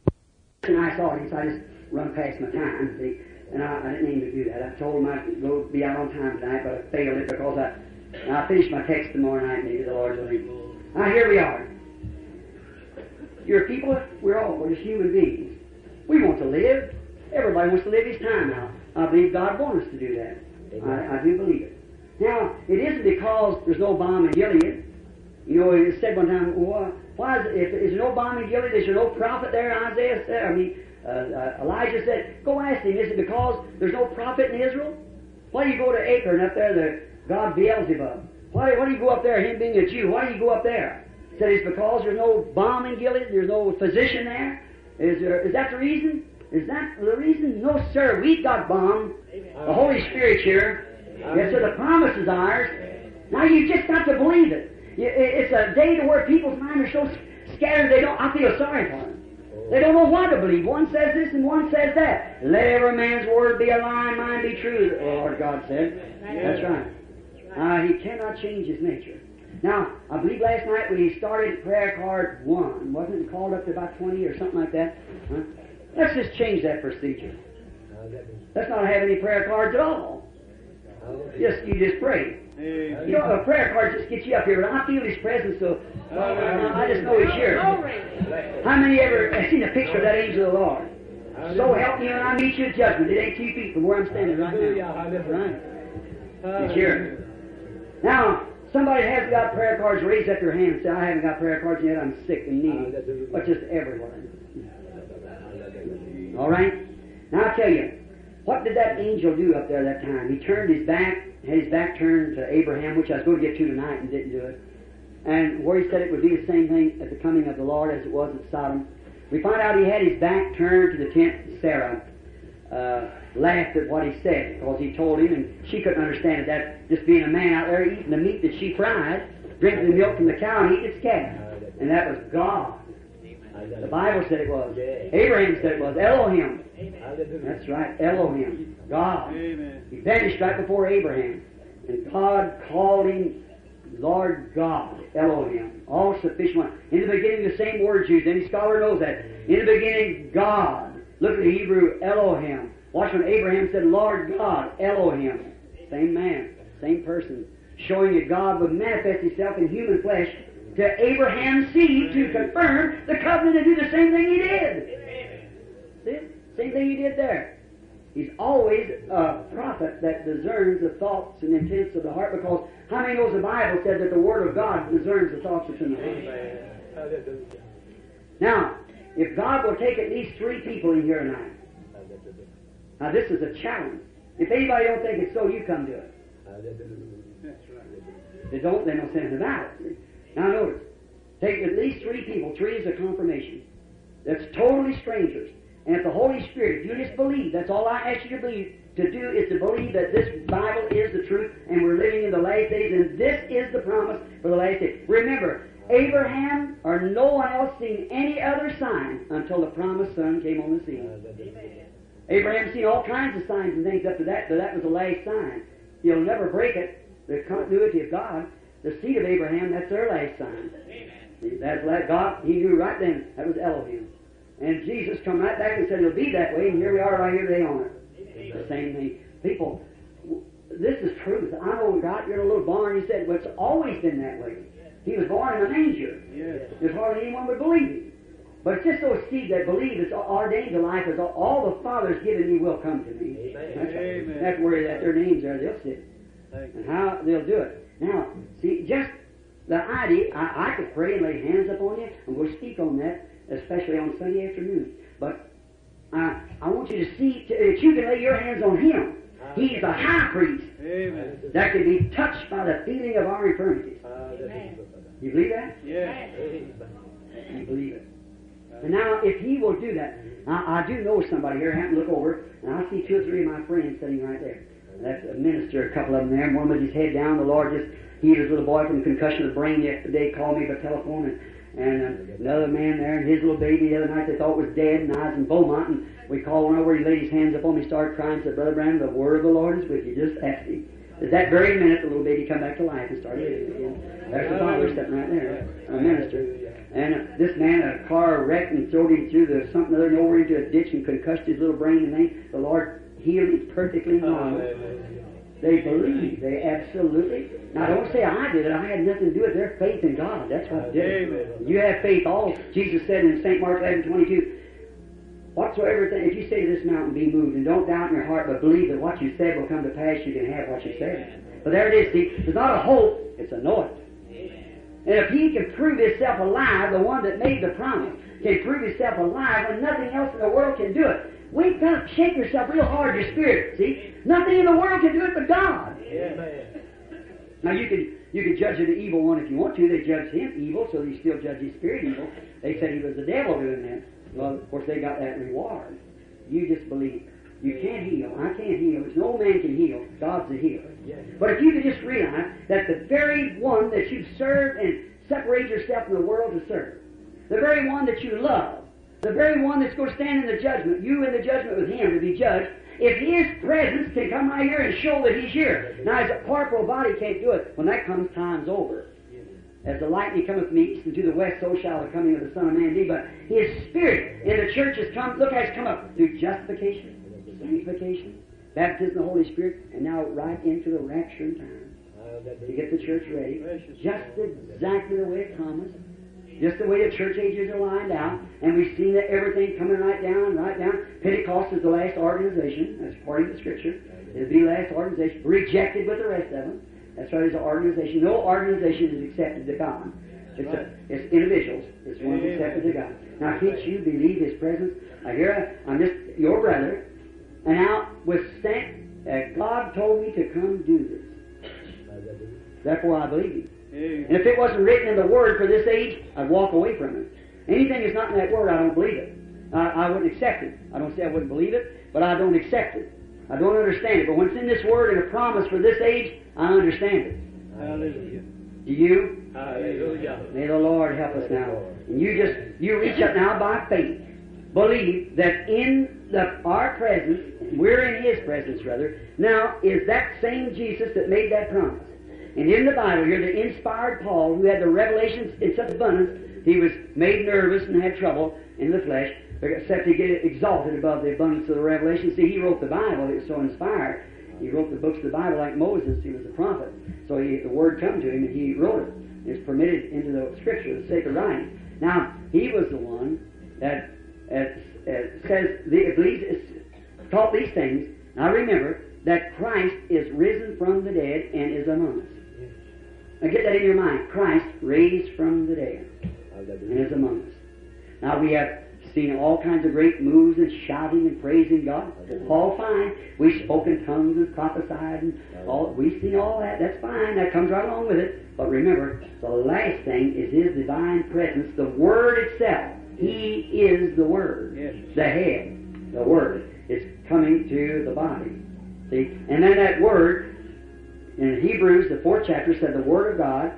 And I saw it, so I just run past my time, see. And I, I didn't mean to do that. I told him I'd go be out on time tonight, but I failed it because I I finished my text tomorrow night and needed the Lord's lead. Now, here we are. You're people, we're all we're just human beings. We want to live. Everybody wants to live his time now. I believe God wants us to do that. I, I do believe it. Now, it isn't because there's no bomb in Gilead. You know, it said one time, well, why is, it, if, is there no bomb in Gilead? Is there no prophet there? Isaiah said, I mean, Uh, uh, Elijah said, go ask him, is it because there's no prophet in Israel? Why do you go to Achan up there, the god Beelzebub? Why, why do you go up there, him being a Jew? Why do you go up there? He said, it's because there's no bomb in Gilead, there's no physician there. Is, there, is that the reason? Is that the reason? No, sir, we've got bomb. The Holy Spirit's here. Yes, sir, the promise is ours. Now you've just got to believe it. It's a day to where people's minds are so scattered, they don't, I feel sorry for them. They don't know what to believe. One says this and one says that. Let every man's word be a lie, mine be true, the Lord God said. That's right. Uh, he cannot change his nature. Now, I believe last night when he started prayer card one, wasn't it called up to about twenty or something like that? Huh? Let's just change that procedure. Let's not have any prayer cards at all. Just, you just pray. You know, a prayer card just gets you up here, but I feel his presence, so uh, I just know he's here. How many ever have seen a picture of that angel of the Lord? So help me when I meet you at judgment. It ain't two feet from where I'm standing right now. Right? He's here. Now, somebody has got prayer cards, raise up your hand and say, I haven't got prayer cards yet, I'm sick and needy. But just everyone. All right? Now, I'll tell you, what did that angel do up there that time? He turned his back, had his back turned to Abraham, which I was going to get to tonight and didn't do it. And where he said it would be the same thing at the coming of the Lord as it was at Sodom. We find out he had his back turned to the tent. Sarah uh, laughed at what he said because he told him, and she couldn't understand that just being a man out there eating the meat that she fried, drinking the milk from the cow and eating its calf. And that was God. The Bible said it was. Abraham said it was. Elohim. That's right. Elohim. God. He vanished right before Abraham. And God called him Lord God. Elohim. All sufficient one. In the beginning, the same word's used. Any scholar knows that. In the beginning, God. Look at the Hebrew. Elohim. Watch when Abraham said Lord God. Elohim. Same man. Same person. Showing that God would manifest himself in human flesh to Abraham's seed to confirm the covenant and do the same thing he did. See? Same thing he did there. He's always a prophet that discerns the thoughts and intents of the heart, because how many knows the Bible said that the Word of God discerns the thoughts that's in the heart? Now, if God will take at least three people in here tonight, now this is a challenge. If anybody don't think it's so, you come to it. If they don't, then they'll send them out. Now notice, take at least three people. Three is a confirmation. That's totally strangers. And if the Holy Spirit, if you just believe, that's all I ask you to believe, to do is to believe that this Bible is the truth and we're living in the last days and this is the promise for the last days. Remember, Abraham or no one else seen any other sign until the promised son came on the scene. Amen. Abraham seen all kinds of signs and things up to that, but that was the last sign. He'll never break it, the continuity of God. The seed of Abraham, that's their last sign. Amen. That's that God, he knew right then. That was Elohim. And Jesus come right back and said, it'll be that way, and here we are right here today on it. Amen. The same thing. People, this is truth. I know God, you're in a little barn, he said, but it's always been that way. He was born in a manger. Yes. There's hardly anyone would believe him. But it's just those seed that believe it's ordained to life, is all the Father's given me will come to me. Amen. That's, Amen. That's where that their names are, they'll sit. And how they'll do it. Now, see, just the idea, I, I could pray and lay hands upon you, and we'll speak on that, especially on Sunday afternoon. But uh, I want you to see, to, that you can lay your hands on him. He's the high priest. Amen. That can be touched by the feeling of our infirmities. Amen. You believe that? Yes. I believe it. And now, if he will do that, I, I do know somebody here. I happen to look over, and I see two or three of my friends sitting right there. That's a minister, a couple of them there. One with his head down. The Lord just healed his little boy from concussion of the brain yesterday. Called me by telephone, and and uh, another man there, and his little baby the other night they thought was dead, and I was in Beaumont, and we called one over, he laid his hands up on me, started crying, said, Brother Brown, the word of the Lord is with you, just ask him. That very minute, the little baby come back to life and started living again. There's the father sitting right there, a minister. And uh, this man, a car wrecked and threw him through the something other and over into a ditch and concussed his little brain, and they, the Lord healed him perfectly normal. They believe. They absolutely. Now, don't say I did it. I had nothing to do with it. Their faith in God. That's what I did. Amen. You have faith. All Jesus said in Saint Mark eleven twenty-two. Whatsoever thing, if you say to this mountain, be moved, and don't doubt in your heart, but believe that what you said will come to pass, you can have what you said. But there it is. See, it's not a hope. It's a know it. And if he can prove himself alive, the one that made the promise can prove himself alive, and nothing else in the world can do it. We've got to shake yourself real hard, your spirit, see? Nothing in the world can do it but God. Amen. Now, you can, you can judge the evil one if you want to. They judged him evil, so they still judge his spirit evil. They said he was the devil doing that. Well, of course, they got that reward. You just believe. You can't heal. I can't heal. No man can heal. God's the healer. But if you could just realize that the very one that you serve and separate yourself from the world to serve, the very one that you love, the very one that's going to stand in the judgment, you in the judgment with him to be judged, if his presence can come right here and show that he's here. Now, as a corporal body can't do it, when that comes, time's over. As the lightning cometh from the east and to the west, so shall the coming of the Son of Man be. But his spirit in the church has come, look how it's come up, through justification, sanctification, baptism of the Holy Spirit, and now right into the rapture in time to get the church ready, just exactly the way it promised. Just the way the church ages are lined out, and we've seen that everything coming right down, right down. Pentecost is the last organization, that's according to Scripture. It'll be the last organization, rejected with the rest of them. That's right, it's an organization. No organization is accepted to God. It's, a, it's individuals. It's one accepted to God. Now, can't you believe His presence? I hear I'm just your brother, and now with stand, uh, God told me to come do this. Therefore, I believe you. And if it wasn't written in the Word for this age, I'd walk away from it. Anything that's not in that Word, I don't believe it. I, I wouldn't accept it. I don't say I wouldn't believe it, but I don't accept it. I don't understand it. But when it's in this Word and a promise for this age, I understand it. Hallelujah. Do you? Hallelujah. May the Lord help us now. And you just, you reach up now by faith. Believe that in the, our presence, we're in His presence, rather, now is that same Jesus that made that promise. And in the Bible here, the inspired Paul, who had the revelations in such abundance, he was made nervous and had trouble in the flesh, except he get exalted above the abundance of the revelation. See, he wrote the Bible. It was so inspired. He wrote the books of the Bible like Moses. He was a prophet. So he, the Word come to him, and he wrote it. It's permitted into the Scripture, the sacred writing. Now, he was the one that, that, that says, the, taught these things. Now, remember that Christ is risen from the dead and is among us. Now get that in your mind. Christ raised from the dead and is among us. Now we have seen all kinds of great moves and shouting and praising God. It's all fine. We spoke in tongues and prophesied and all. We've seen all that. That's fine. That comes right along with it. But remember, the last thing is His divine presence, the Word itself. He is the Word. The head. The Word. It's coming to the body. See? And then that Word, in Hebrews, the fourth chapter, said the Word of God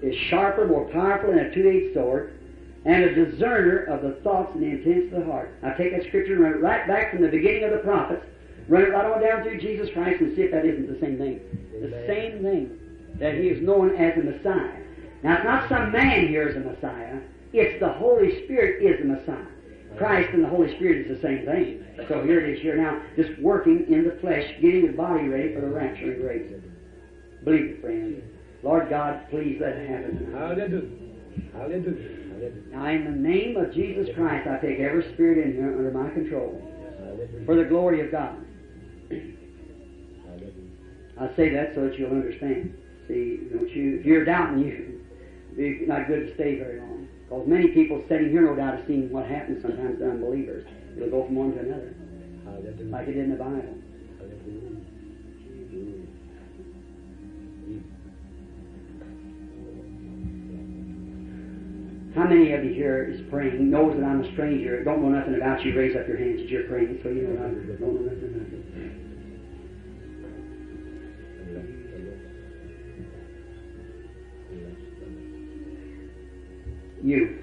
is sharper, more powerful than a two-edged sword, and a discerner of the thoughts and the intents of the heart. Now take that Scripture and run it right back from the beginning of the prophets, run it right on down through Jesus Christ and see if that isn't the same thing. The same thing that He is known as the Messiah. Now it's not some man here is the Messiah, it's the Holy Spirit is the Messiah. Christ and the Holy Spirit is the same thing. So here it is here now, just working in the flesh, getting the body ready for the rapture and grace. Believe it, friends. Lord God, please let it happen. Hallelujah. Hallelujah. Now, in the name of Jesus Christ, I take every spirit in here under my control for the glory of God. I say that so that you'll understand. See, don't you, if you're doubting, you, it's not good to stay very long. Because many people sitting here, no doubt, have seen what happens sometimes to unbelievers. It'll go from one to another, like it did in the Bible. How many of you here is praying, knows that I'm a stranger, don't know nothing about you? Raise up your hands as you're praying, so you know I don't know nothing about you. You.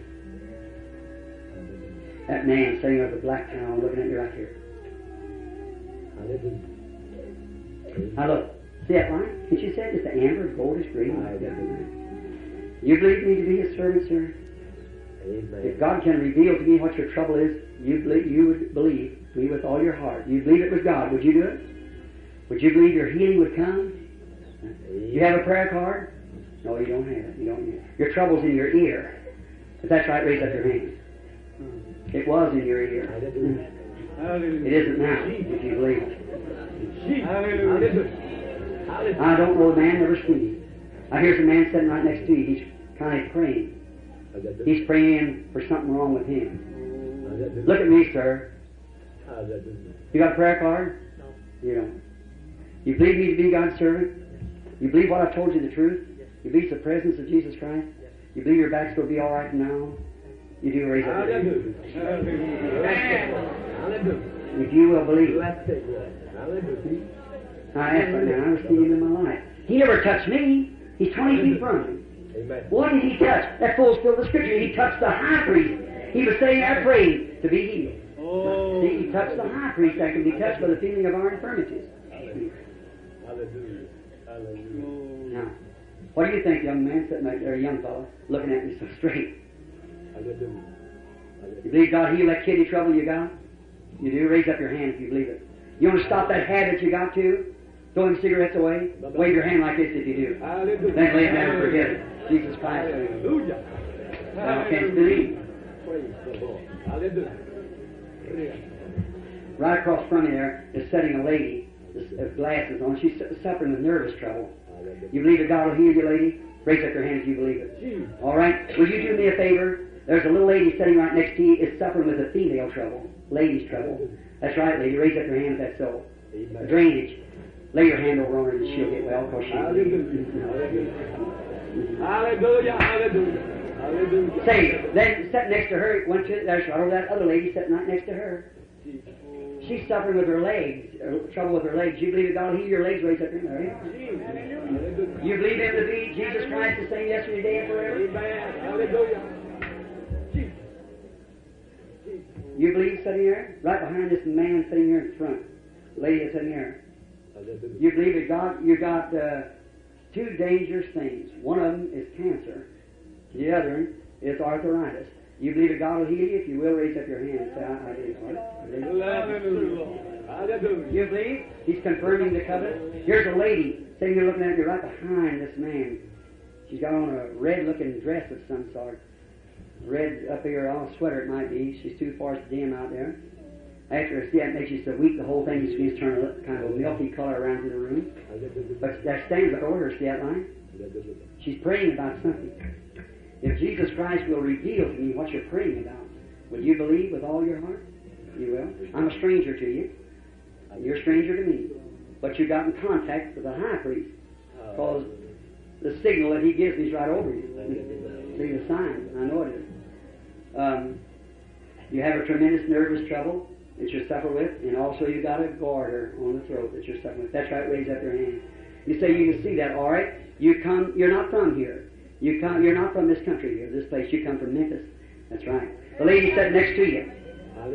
That man sitting over the black towel looking at you right here. Now look, see that line? And she said, it's the amber, gold is green. You believe me to be his servant, sir? Amen. If God can reveal to me what your trouble is, you believe, you would believe, believe with all your heart. You believe it was God. Would you do it? Would you believe your healing would come? Amen. You have a prayer card? No, you don't have it. You don't have it. Your trouble's in your ear. If that's right, raise up your hands. It was in your ear. It isn't now, if you believe it. Hallelujah. I don't know a man never seen. I hear some man sitting right next to you. He's kind of praying. He's praying for something wrong with him. Look at me, sir. You got a prayer card? No. You don't. You believe me to be God's servant? You believe what I told you the truth? You believe the presence of Jesus Christ? You believe your back's going to be all right now? You do raise up your hand. If you will believe. I have right now. I've seen him in my life. He never touched me. He's twenty feet from me. What did he touch? That fulfills the scripture. He touched the high priest. He was saying, I prayed to be healed. Oh. See, he touched the high priest that can be touched by the feeling of our infirmities. Hallelujah. Hallelujah. Now, what do you think, young man sitting right there, young fella, looking at me so straight? You believe God healed that kidney trouble you got? You do? Raise up your hand if you believe it. You want to stop that habit you got to? Throwing cigarettes away? Wave your hand like this if you do. Hallelujah. Then lay it down and forget it. Jesus Christ. Hallelujah. Thou canst believe. Right across from you there is sitting a lady with glasses on. She's suffering with nervous trouble. You believe that God will heal you, lady? Raise up your hand if you believe it. All right? Will you do me a favor? There's a little lady sitting right next to you is suffering with a female trouble, ladies' trouble. That's right, lady. Raise up your hand if that's so. A drainage. Lay your hand over on her and she'll get well because she'll be healed. Hallelujah, hallelujah, hallelujah. Say, that sitting next to her, went to, there's right over that other lady sitting right next to her. She's suffering with her legs, or trouble with her legs. You believe that God will heal your legs, raise up your hand. You believe Him to be Jesus Christ the same yesterday, today, and forever? Hallelujah. You believe sitting here? Right behind this man sitting here in front. Lady that's sitting here. You believe that God, you got uh, two dangerous things. One of them is cancer. The other is arthritis. You believe that God will heal you? If you will, raise up your hand and say, I, I do. Hallelujah. You believe? He's confirming the covenant. Here's a lady sitting here looking at you right behind this man. She's got on a red-looking dress of some sort. Red up here, all sweater it might be. She's too far to dim out there. After I see that, it makes you so weak, the whole thing just begins to turn a kind of a milky color around to the room. But that stands over her, see that line? She's praying about something. If Jesus Christ will reveal to me what you're praying about, will you believe with all your heart? You will. I'm a stranger to you. You're a stranger to me. But you got in contact with the high priest. Because the signal that he gives me is right over you. See the sign. I know it is. Um, you have a tremendous nervous trouble that you're suffering with, and also you got a garter on the throat that you're suffering with. That's right. Raise up your hand. You say you can see that. All right. You come. You're not from here. You come. You're not from this country here. This place. You come from Memphis. That's right. The lady sat next to you.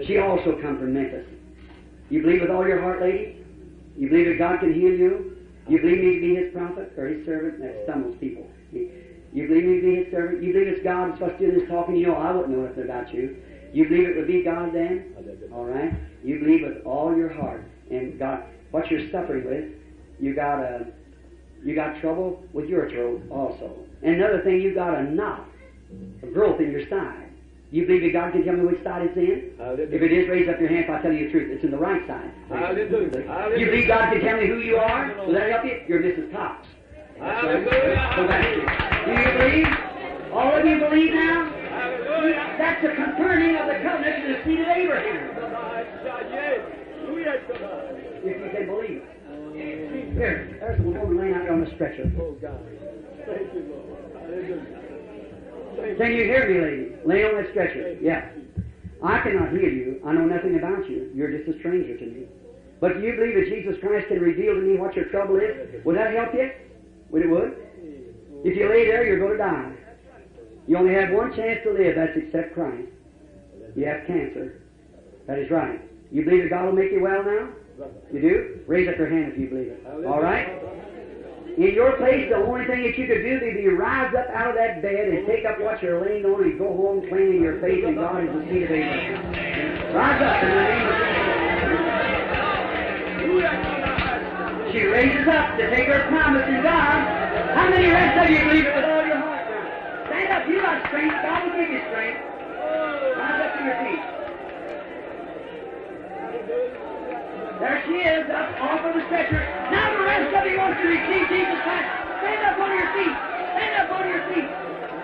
She also come from Memphis. You believe with all your heart, lady. You believe that God can heal you. You believe me to be His prophet or His servant. That stumbles people. He, You believe me to be His servant? You believe it's God that's supposed to do this talking? You know I wouldn't know nothing about you. You believe it would be God then? All right? You believe with all your heart. And God, what you're suffering with, you got a, you got trouble with your throat also. And another thing, you got a knot, a growth in your side. You believe that God can tell me which side it's in? If it is, raise up your hand if I tell you the truth. It's in the right side. You believe God can tell me who you are? Will that help you? You're Missus Cox. Hallelujah. Do you believe? All of you believe now? Hallelujah. That's the confirming of the covenant in the seed of Abraham. If you can believe. Here, there's a woman laying out on the stretcher. Oh, God. Thank you, Lord. Hallelujah. Can you hear me, lady? Lay on that stretcher. Yeah. I cannot hear you. I know nothing about you. You're just a stranger to me. But do you believe that Jesus Christ can reveal to me what your trouble is? Would that help you? Would it would? If you lay there, you're going to die. You only have one chance to live. That's accept Christ. You have cancer. That is right. You believe that God will make you well now? You do? Raise up your hand if you believe it. All right? In your place, the only thing that you could do is you rise up out of that bed and take up what you're laying on and go home claiming your faith in God is the seed of Abraham. Rise up in the name of Jesus. She raises up to take her promise in God. How many rest of you believe it with all your heart now? Stand up. You got strength. God will give you strength. Rise up to your feet. There she is, up off of the stretcher. Now the rest of you wants to receive Jesus Christ. Stand up on your feet. Stand up on your feet.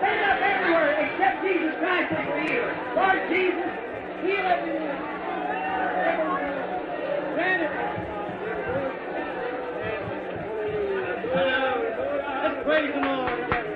Stand up everywhere except Jesus Christ as healer. Lord Jesus, heal everyone. Stand up. Let's praise the Lord.